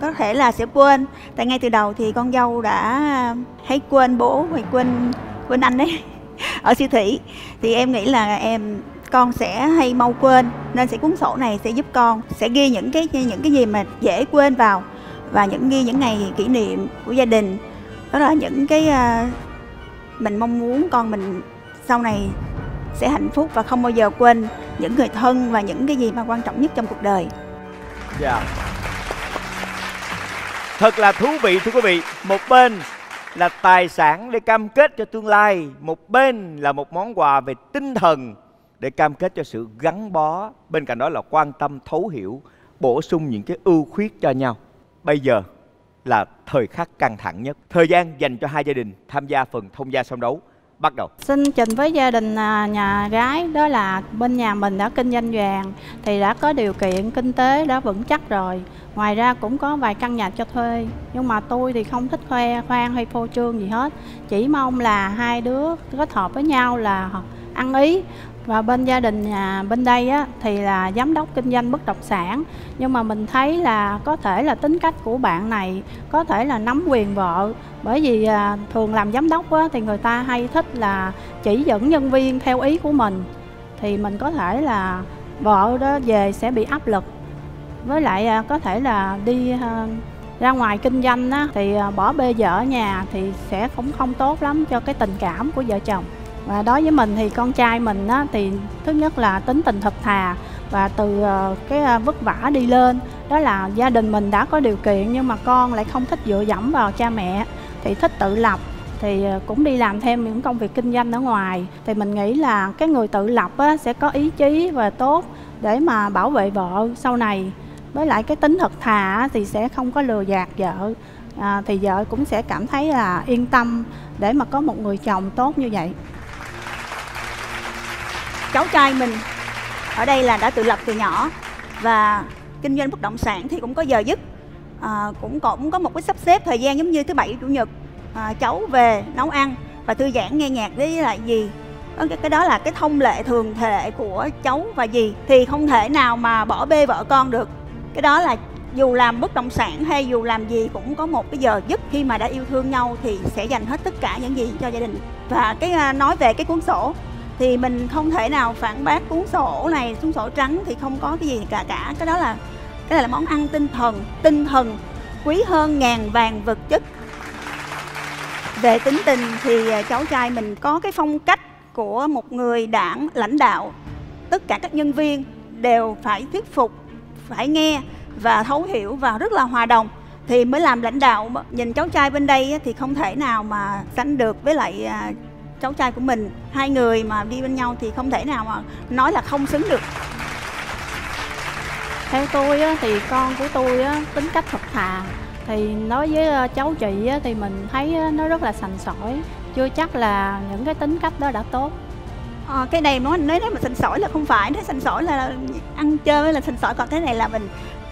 có thể là sẽ quên. Tại ngay từ đầu thì con dâu đã hay quên bố hay quên quên anh đấy ở siêu thị. Thì em nghĩ là em con sẽ hay mau quên, nên sẽ cuốn sổ này sẽ giúp con sẽ ghi những cái những cái gì mà dễ quên vào, và những ghi những ngày kỷ niệm của gia đình. Đó là những cái uh, mình mong muốn con mình sau này sẽ hạnh phúc và không bao giờ quên những người thân và những cái gì mà quan trọng nhất trong cuộc đời. Dạ. Yeah. Thật là thú vị thưa quý vị. Một bên là tài sản để cam kết cho tương lai, một bên là một món quà về tinh thần để cam kết cho sự gắn bó. Bên cạnh đó là quan tâm, thấu hiểu, bổ sung những cái ưu khuyết cho nhau. Bây giờ là thời khắc căng thẳng nhất. Thời gian dành cho hai gia đình tham gia phần thông gia song đấu bắt đầu. Xin trình với gia đình nhà gái đó là bên nhà mình đã kinh doanh vàng thì đã có điều kiện kinh tế đã vững chắc rồi. Ngoài ra cũng có vài căn nhà cho thuê. Nhưng mà tôi thì không thích khoe khoang hay phô trương gì hết. Chỉ mong là hai đứa kết hợp với nhau là ăn ý. Và bên gia đình nhà bên đây á, thì là giám đốc kinh doanh bất động sản. Nhưng mà mình thấy là có thể là tính cách của bạn này có thể là nắm quyền vợ. Bởi vì thường làm giám đốc á, thì người ta hay thích là chỉ dẫn nhân viên theo ý của mình. Thì mình có thể là vợ đó về sẽ bị áp lực. Với lại có thể là đi ra ngoài kinh doanh á, thì bỏ bê vợ ở nhà thì sẽ cũng không tốt lắm cho cái tình cảm của vợ chồng. Và đối với mình thì con trai mình á, thì thứ nhất là tính tình thật thà. Và từ cái vất vả đi lên, đó là gia đình mình đã có điều kiện nhưng mà con lại không thích dựa dẫm vào cha mẹ, thì thích tự lập, thì cũng đi làm thêm những công việc kinh doanh ở ngoài. Thì mình nghĩ là cái người tự lập á, sẽ có ý chí và tốt để mà bảo vệ vợ sau này. Với lại cái tính thật thà thì sẽ không có lừa gạt vợ, à, thì vợ cũng sẽ cảm thấy là yên tâm để mà có một người chồng tốt như vậy. Cháu trai mình ở đây là đã tự lập từ nhỏ, và kinh doanh bất động sản thì cũng có giờ giấc, à, cũng, cũng có một cái sắp xếp thời gian giống như thứ bảy chủ nhật, à, cháu về nấu ăn và thư giãn nghe nhạc với lại gì. Cái đó là cái thông lệ thường thể của cháu và dì, thì không thể nào mà bỏ bê vợ con được. Cái đó là dù làm bất động sản hay dù làm gì cũng có một cái giờ giấc. Khi mà đã yêu thương nhau thì sẽ dành hết tất cả những gì cho gia đình. Và cái nói về cái cuốn sổ thì mình không thể nào phản bác cuốn sổ này. Cuốn sổ trắng thì không có cái gì cả cả. Cái đó là cái là món ăn tinh thần. Tinh thần quý hơn ngàn vàng vật chất. Về tính tình thì cháu trai mình có cái phong cách của một người đảng lãnh đạo. Tất cả các nhân viên đều phải thuyết phục, phải nghe và thấu hiểu và rất là hòa đồng thì mới làm lãnh đạo. Nhìn cháu trai bên đây thì không thể nào mà sánh được với lại cháu trai của mình. Hai người mà đi bên nhau thì không thể nào mà nói là không xứng được. Theo tôi thì con của tôi tính cách thật thà. Thì nói với cháu chị thì mình thấy nó rất là sành sỏi. Chưa chắc là những cái tính cách đó đã tốt. À, cái này nói nếu mà sành sỏi là không phải. Nếu sành sỏi là ăn chơi là sành sỏi. Còn cái này là mình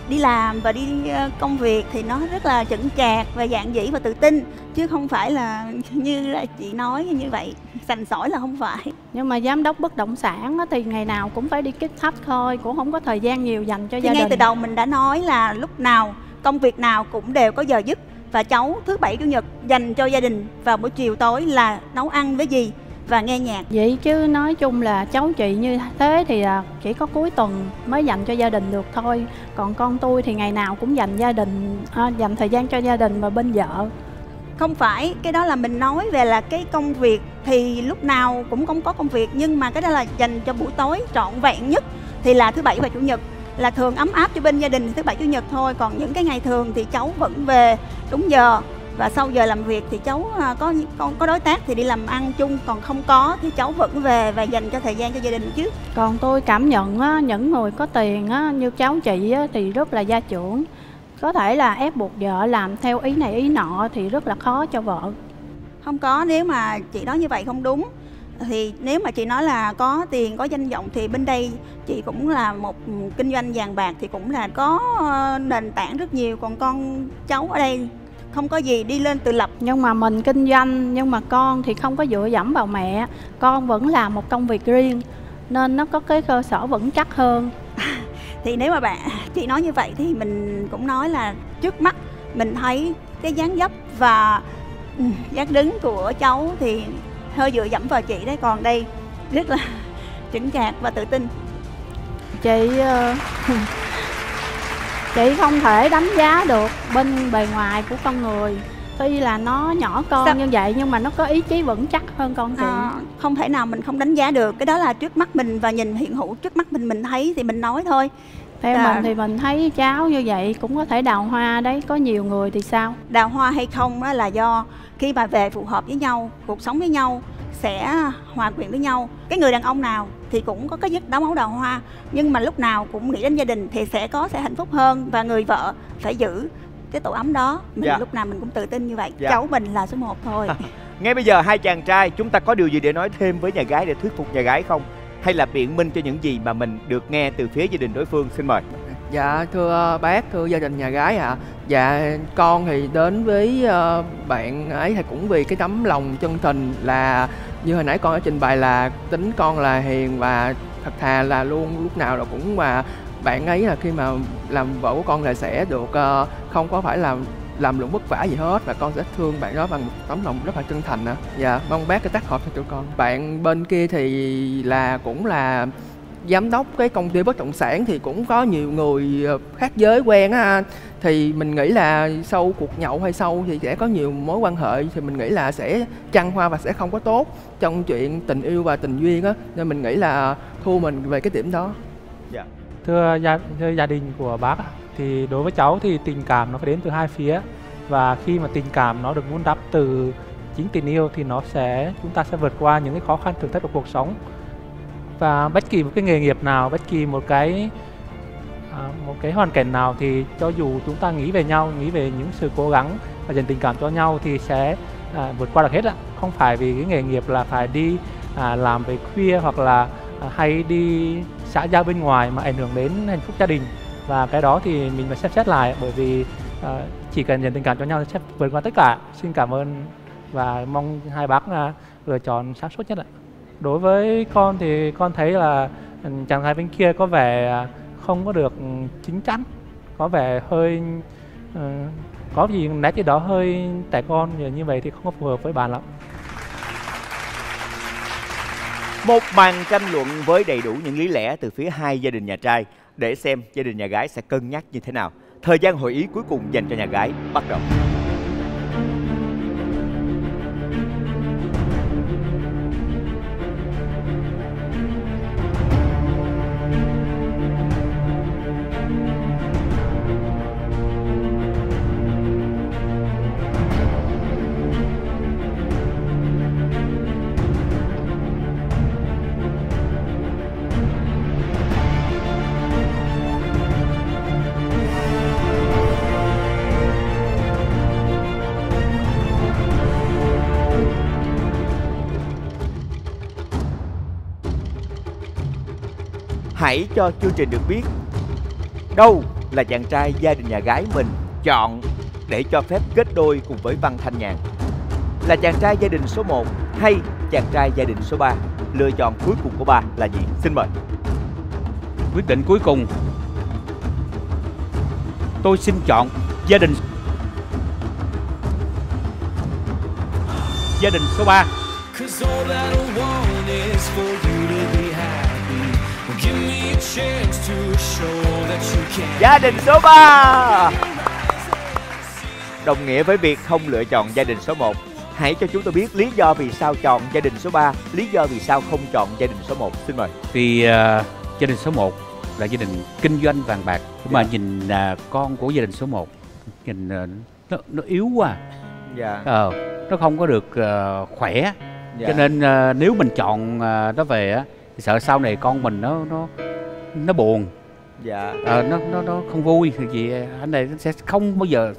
đi làm và đi công việc thì nó rất là chững chạc và dạn dĩ và tự tin. Chứ không phải là như là chị nói như vậy. Sành sỏi là không phải. Nhưng mà giám đốc bất động sản thì ngày nào cũng phải đi kích thích thôi. Cũng không có thời gian nhiều dành cho thì gia đình. Ngay từ đầu mình đã nói là lúc nào công việc nào cũng đều có giờ dứt. Và cháu thứ bảy chủ nhật dành cho gia đình. Vào buổi chiều tối là nấu ăn với gì và nghe nhạc. Vậy chứ nói chung là cháu chị như thế thì chỉ có cuối tuần mới dành cho gia đình được thôi. Còn con tôi thì ngày nào cũng dành gia đình, à, dành thời gian cho gia đình và bên vợ. Không phải, cái đó là mình nói về là cái công việc thì lúc nào cũng không có công việc. Nhưng mà cái đó là dành cho buổi tối trọn vẹn nhất thì là thứ bảy và chủ nhật. Là thường ấm áp cho bên gia đình thứ bảy chủ nhật thôi. Còn những cái ngày thường thì cháu vẫn về đúng giờ. Và sau giờ làm việc thì cháu có có đối tác thì đi làm ăn chung. Còn không có thì cháu vẫn về và dành cho thời gian cho gia đình chứ. Còn tôi cảm nhận á, những người có tiền á, như cháu chị á, thì rất là gia trưởng. Có thể là ép buộc vợ làm theo ý này ý nọ thì rất là khó cho vợ. Không có, nếu mà chị nói như vậy không đúng. Thì nếu mà chị nói là có tiền, có danh vọng thì bên đây chị cũng là một kinh doanh vàng bạc thì cũng là có nền tảng rất nhiều. Còn con cháu ở đây không có gì, đi lên tự lập. Nhưng mà mình kinh doanh, nhưng mà con thì không có dựa dẫm vào mẹ. Con vẫn làm một công việc riêng nên nó có cái cơ sở vững chắc hơn. Thì nếu mà bạn chị nói như vậy thì mình cũng nói là trước mắt mình thấy cái dáng dấp và dáng đứng của cháu thì hơi dựa dẫm vào chị đấy. Còn đây rất là chững chạc và tự tin. Chị chị không thể đánh giá được bên bề ngoài của con người. Tuy là nó nhỏ con Sao? như vậy nhưng mà nó có ý chí vững chắc hơn con chị. À, không thể nào mình không đánh giá được. Cái đó là trước mắt mình và nhìn hiện hữu trước mắt mình. Mình thấy thì mình nói thôi. Theo à. mình thì mình thấy cháu như vậy cũng có thể đào hoa đấy. Có nhiều người thì sao? Đào hoa hay không là do khi mà về phù hợp với nhau, cuộc sống với nhau sẽ hòa quyện với nhau. Cái người đàn ông nào thì cũng có cái giấc đá máu đào hoa, nhưng mà lúc nào cũng nghĩ đến gia đình thì sẽ có sẽ hạnh phúc hơn. Và người vợ phải giữ cái tổ ấm đó. Mình dạ. lúc nào mình cũng tự tin như vậy. Dạ. Cháu mình là số một thôi. Ngay bây giờ hai chàng trai chúng ta có điều gì để nói thêm với nhà gái, để thuyết phục nhà gái không? Hay là biện minh cho những gì mà mình được nghe từ phía gia đình đối phương? Xin mời. Dạ thưa bác, thưa gia đình nhà gái ạ. À. Dạ con thì đến với uh, bạn ấy thì cũng vì cái tấm lòng chân tình, là như hồi nãy con đã trình bày là tính con là hiền và thật thà, là luôn lúc nào là cũng, mà bạn ấy là khi mà làm vợ của con là sẽ được uh, không có phải làm làm lụng vất vả gì hết, và con sẽ thương bạn đó bằng một tấm lòng rất là chân thành ạ. À. Dạ mong bác cái tác hợp cho tụi con. Bạn bên kia thì là cũng là giám đốc cái công ty bất động sản thì cũng có nhiều người khác giới quen á, thì mình nghĩ là sau cuộc nhậu hay sau thì sẽ có nhiều mối quan hệ, thì mình nghĩ là sẽ trăng hoa và sẽ không có tốt trong chuyện tình yêu và tình duyên á, nên mình nghĩ là thua mình về cái điểm đó. Dạ. Thưa gia, thưa gia đình của bác, thì đối với cháu thì tình cảm nó phải đến từ hai phía, và khi mà tình cảm nó được vun đắp từ chính tình yêu thì nó sẽ chúng ta sẽ vượt qua những cái khó khăn thử thách của cuộc sống. Và bất kỳ một cái nghề nghiệp nào, bất kỳ một cái à, một cái hoàn cảnh nào thì cho dù chúng ta nghĩ về nhau, nghĩ về những sự cố gắng và dành tình cảm cho nhau thì sẽ à, vượt qua được hết ạ. Không phải vì cái nghề nghiệp là phải đi à, làm về khuya hoặc là à, hay đi xã giao bên ngoài mà ảnh hưởng đến hạnh phúc gia đình. Và cái đó thì mình phải xem xét lại, bởi vì à, chỉ cần dành tình cảm cho nhau thì sẽ vượt qua tất cả. Xin cảm ơn và mong hai bác à, lựa chọn sáng suốt nhất ạ. Đối với con thì con thấy là chàng trai bên kia có vẻ không có được chín chắn, có vẻ hơi uh, có gì nét gì đó hơi trẻ con, như vậy thì không có phù hợp với bạn lắm. Một màn tranh luận với đầy đủ những lý lẽ từ phía hai gia đình nhà trai để xem gia đình nhà gái sẽ cân nhắc như thế nào. Thời gian hội ý cuối cùng dành cho nhà gái bắt đầu. Hãy cho chương trình được biết đâu là chàng trai gia đình nhà gái mình chọn để cho phép kết đôi cùng với Văn Thanh Nhàn. Là chàng trai gia đình số một hay chàng trai gia đình số ba? Lựa chọn cuối cùng của bà là gì? Xin mời. Quyết định cuối cùng, tôi xin chọn gia đình Gia đình số ba. Gia đình số ba đồng nghĩa với việc không lựa chọn gia đình số một. Hãy cho chúng tôi biết lý do vì sao chọn gia đình số ba, lý do vì sao không chọn gia đình số một. Xin mời. Vì uh, gia đình số một là gia đình kinh doanh vàng bạc. Đúng mà, nhìn uh, con của gia đình số một, nhìn uh, nó, nó yếu quá. Dạ. Ờ, nó không có được uh, khỏe. Dạ. Cho nên uh, nếu mình chọn uh, nó về uh, thì sợ sau này con mình nó nó nó buồn. Dạ. Ờ, nó nó nó không vui thì gì anh này sẽ không bao giờ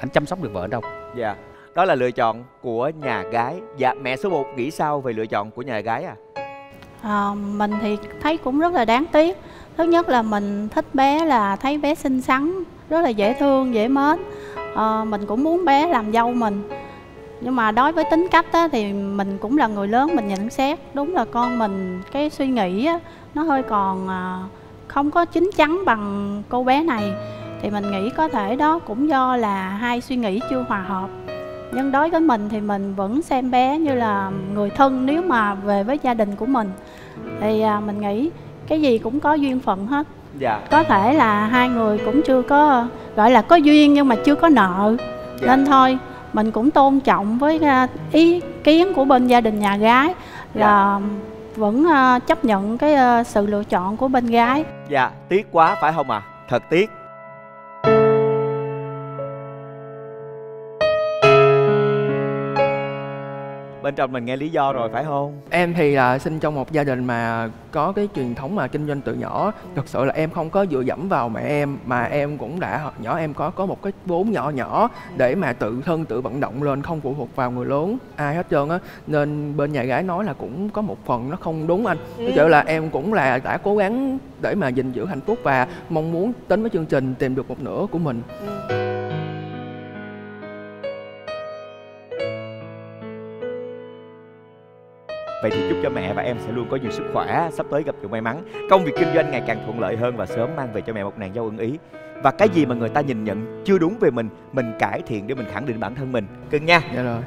anh chăm sóc được vợ đâu. Dạ. Đó là lựa chọn của nhà gái. Dạ, mẹ số một nghĩ sao về lựa chọn của nhà gái? À, à mình thì thấy cũng rất là đáng tiếc. Thứ nhất là mình thích bé, là thấy bé xinh xắn, rất là dễ thương, dễ mến. À, mình cũng muốn bé làm dâu mình. Nhưng mà đối với tính cách á, thì mình cũng là người lớn, mình nhận xét. Đúng là con mình cái suy nghĩ á, nó hơi còn à, không có chín chắn bằng cô bé này. Thì mình nghĩ có thể đó cũng do là hai suy nghĩ chưa hòa hợp. Nhưng đối với mình thì mình vẫn xem bé như là người thân nếu mà về với gia đình của mình. Thì à, mình nghĩ cái gì cũng có duyên phận hết. Dạ. Có thể là hai người cũng chưa có, gọi là có duyên nhưng mà chưa có nợ. Dạ. Nên thôi mình cũng tôn trọng với ý kiến của bên gia đình nhà gái là vẫn chấp nhận cái sự lựa chọn của bên gái. Dạ, tiếc quá phải không ạ? À? Thật tiếc. Bên trong mình nghe lý do rồi phải không? Em thì là sinh trong một gia đình mà có cái truyền thống mà kinh doanh từ nhỏ. Thật sự là em không có dựa dẫm vào mẹ em, mà em cũng đã nhỏ em có có một cái vốn nhỏ nhỏ để mà tự thân tự vận động lên, không phụ thuộc vào người lớn ai hết trơn á. Nên bên nhà gái nói là cũng có một phần nó không đúng anh. Thật sự là em cũng là đã cố gắng để mà gìn giữ hạnh phúc và mong muốn đến với chương trình tìm được một nửa của mình. Vậy thì chúc cho mẹ và em sẽ luôn có nhiều sức khỏe, sắp tới gặp nhiều may mắn, công việc kinh doanh ngày càng thuận lợi hơn và sớm mang về cho mẹ một nàng dâu ưng ý. Và cái gì mà người ta nhìn nhận chưa đúng về mình, mình cải thiện để mình khẳng định bản thân mình. Cưng nha. Dạ rồi.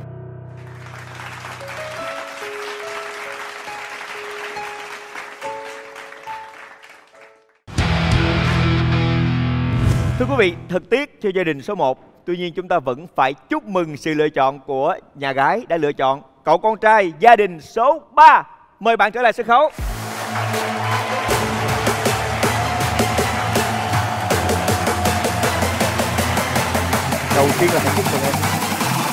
Thưa quý vị, thật tiếc cho gia đình số một. Tuy nhiên chúng ta vẫn phải chúc mừng sự lựa chọn của nhà gái đã lựa chọn cậu con trai gia đình số ba. Mời bạn trở lại sân khấu. Đầu tiên là hạnh phúc của em.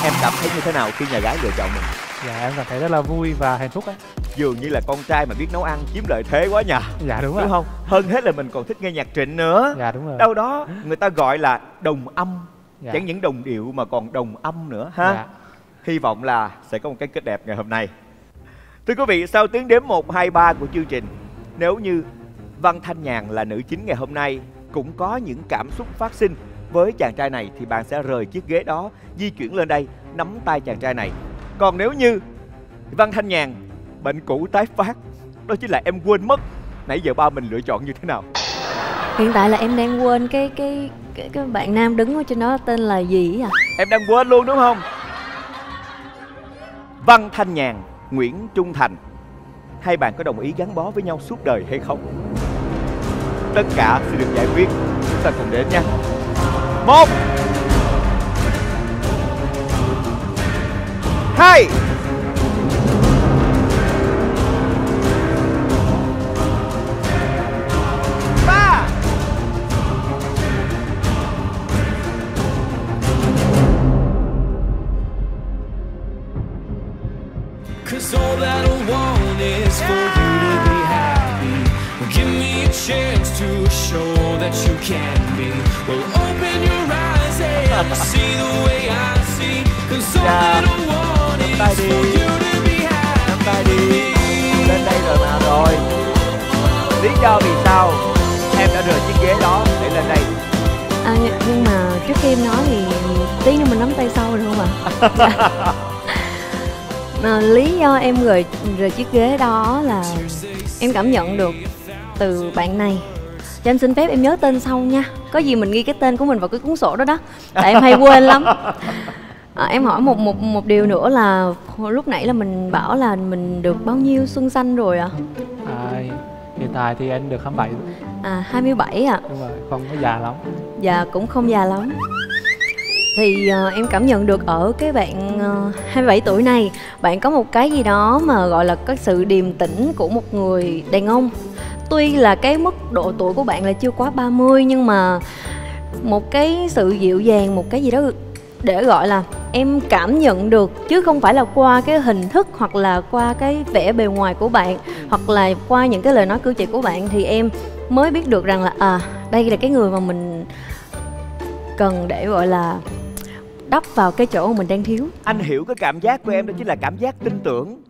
Em cảm thấy như thế nào khi nhà gái lựa chọn mình? Dạ, em cảm thấy rất là vui và hạnh phúc ấy. Dường như là con trai mà biết nấu ăn chiếm lợi thế quá nhờ. Dạ đúng, đúng không? Hơn hết là mình còn thích nghe nhạc Trịnh nữa. Dạ đúng rồi. Đâu đó người ta gọi là đồng âm. Dạ. Chẳng những đồng điệu mà còn đồng âm nữa ha. Dạ. Hy vọng là sẽ có một cái kết đẹp ngày hôm nay. Thưa quý vị, sau tiếng đếm một, hai, ba của chương trình, nếu như Văn Thanh Nhàn là nữ chính ngày hôm nay cũng có những cảm xúc phát sinh với chàng trai này, thì bạn sẽ rời chiếc ghế đó, di chuyển lên đây, nắm tay chàng trai này. Còn nếu như Văn Thanh Nhàn bệnh cũ tái phát, đó chính là em quên mất nãy giờ ba mình lựa chọn như thế nào. Hiện tại là em đang quên cái cái cái, cái bạn nam đứng ở trên đó tên là gì à? Em đang quên luôn đúng không? Văn Thanh Nhàn, Nguyễn Trung Thành, hai bạn có đồng ý gắn bó với nhau suốt đời hay không? Tất cả sẽ được giải quyết. Chúng ta cùng đến nha. Một, hai. À, lý do em gửi rời chiếc ghế đó là em cảm nhận được từ bạn này. Cho em xin phép em nhớ tên sau nha. Có gì mình ghi cái tên của mình vào cái cuốn sổ đó đó, tại em hay quên lắm. à, Em hỏi một, một, một điều nữa là lúc nãy là mình bảo là mình được bao nhiêu xuân xanh rồi ạ? à? à, Hiện tại thì anh được hai mươi bảy. À, hai mươi bảy ạ? À. Đúng rồi, không có già lắm. Dạ cũng không già lắm. Thì uh, em cảm nhận được ở cái bạn uh, hai mươi bảy tuổi này, bạn có một cái gì đó mà gọi là cái sự điềm tĩnh của một người đàn ông. Tuy là cái mức độ tuổi của bạn là chưa quá ba mươi, nhưng mà một cái sự dịu dàng, một cái gì đó để gọi là em cảm nhận được, chứ không phải là qua cái hình thức hoặc là qua cái vẻ bề ngoài của bạn, hoặc là qua những cái lời nói cử chỉ của bạn, thì em mới biết được rằng là à, đây là cái người mà mình cần để gọi là đắp vào cái chỗ mình đang thiếu. Anh hiểu cái cảm giác của em, đó chính là cảm giác tin tưởng,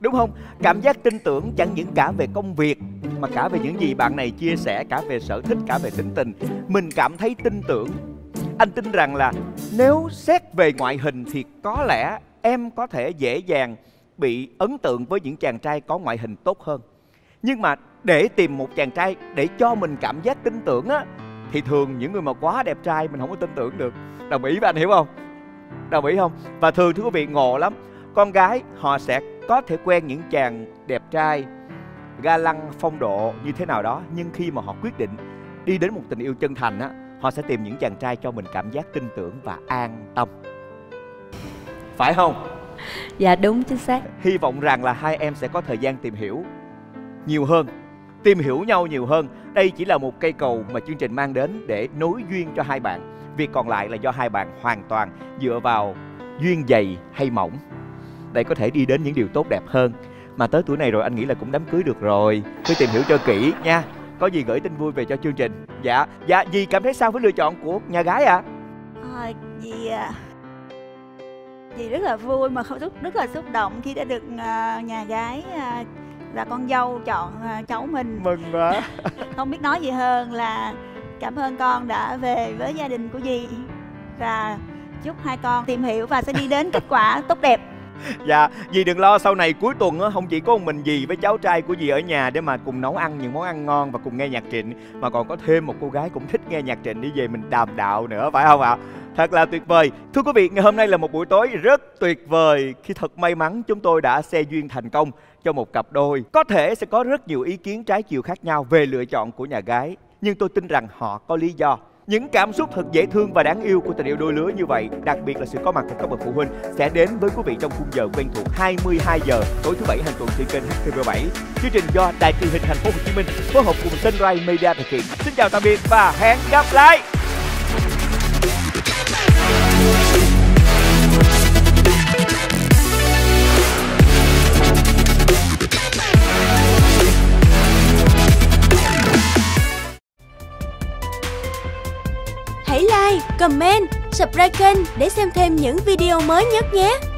đúng không? Cảm giác tin tưởng chẳng những cả về công việc mà cả về những gì bạn này chia sẻ, cả về sở thích, cả về tính tình. Mình cảm thấy tin tưởng. Anh tin rằng là nếu xét về ngoại hình thì có lẽ em có thể dễ dàng bị ấn tượng với những chàng trai có ngoại hình tốt hơn. Nhưng mà để tìm một chàng trai để cho mình cảm giác tin tưởng á, thì thường những người mà quá đẹp trai mình không có tin tưởng được. Đồng ý với anh hiểu không? Đồng ý không? Và thường thưa quý vị, ngộ lắm, con gái họ sẽ có thể quen những chàng đẹp trai ga lăng phong độ như thế nào đó, nhưng khi mà họ quyết định đi đến một tình yêu chân thành á, họ sẽ tìm những chàng trai cho mình cảm giác tin tưởng và an tâm. Phải không? Dạ đúng, chính xác. Hy vọng rằng là hai em sẽ có thời gian tìm hiểu nhiều hơn, tìm hiểu nhau nhiều hơn. Đây chỉ là một cây cầu mà chương trình mang đến để nối duyên cho hai bạn. Việc còn lại là do hai bạn hoàn toàn dựa vào duyên dày hay mỏng để có thể đi đến những điều tốt đẹp hơn. Mà tới tuổi này rồi anh nghĩ là cũng đám cưới được rồi. Cứ tìm hiểu cho kỹ nha. Có gì gửi tin vui về cho chương trình? Dạ, dạ, dì cảm thấy sao với lựa chọn của nhà gái ạ? À? À, dì à, dì rất là vui mà không, rất là xúc động khi đã được nhà gái là con dâu chọn cháu mình. Mừng quá. Không biết nói gì hơn là cảm ơn con đã về với gia đình của dì, và chúc hai con tìm hiểu và sẽ đi đến kết quả tốt đẹp. Dạ, dì đừng lo, sau này cuối tuần không chỉ có một mình dì với cháu trai của dì ở nhà để mà cùng nấu ăn những món ăn ngon và cùng nghe nhạc Trịnh, mà còn có thêm một cô gái cũng thích nghe nhạc Trịnh đi về mình đàm đạo nữa, phải không ạ? Thật là tuyệt vời. Thưa quý vị, ngày hôm nay là một buổi tối rất tuyệt vời khi thật may mắn chúng tôi đã xe duyên thành công cho một cặp đôi. Có thể sẽ có rất nhiều ý kiến trái chiều khác nhau về lựa chọn của nhà gái, nhưng tôi tin rằng họ có lý do. Những cảm xúc thật dễ thương và đáng yêu của tình yêu đôi lứa như vậy, đặc biệt là sự có mặt của các bậc phụ huynh, sẽ đến với quý vị trong khung giờ quen thuộc hai mươi hai giờ tối thứ bảy hàng tuần trên kênh H T V bảy. Chương trình do Đài Truyền hình Thành phố Hồ Chí Minh phối hợp cùng Sunrise Media thực hiện. Xin chào tạm biệt và hẹn gặp lại. Hãy like, comment, subscribe kênh để xem thêm những video mới nhất nhé!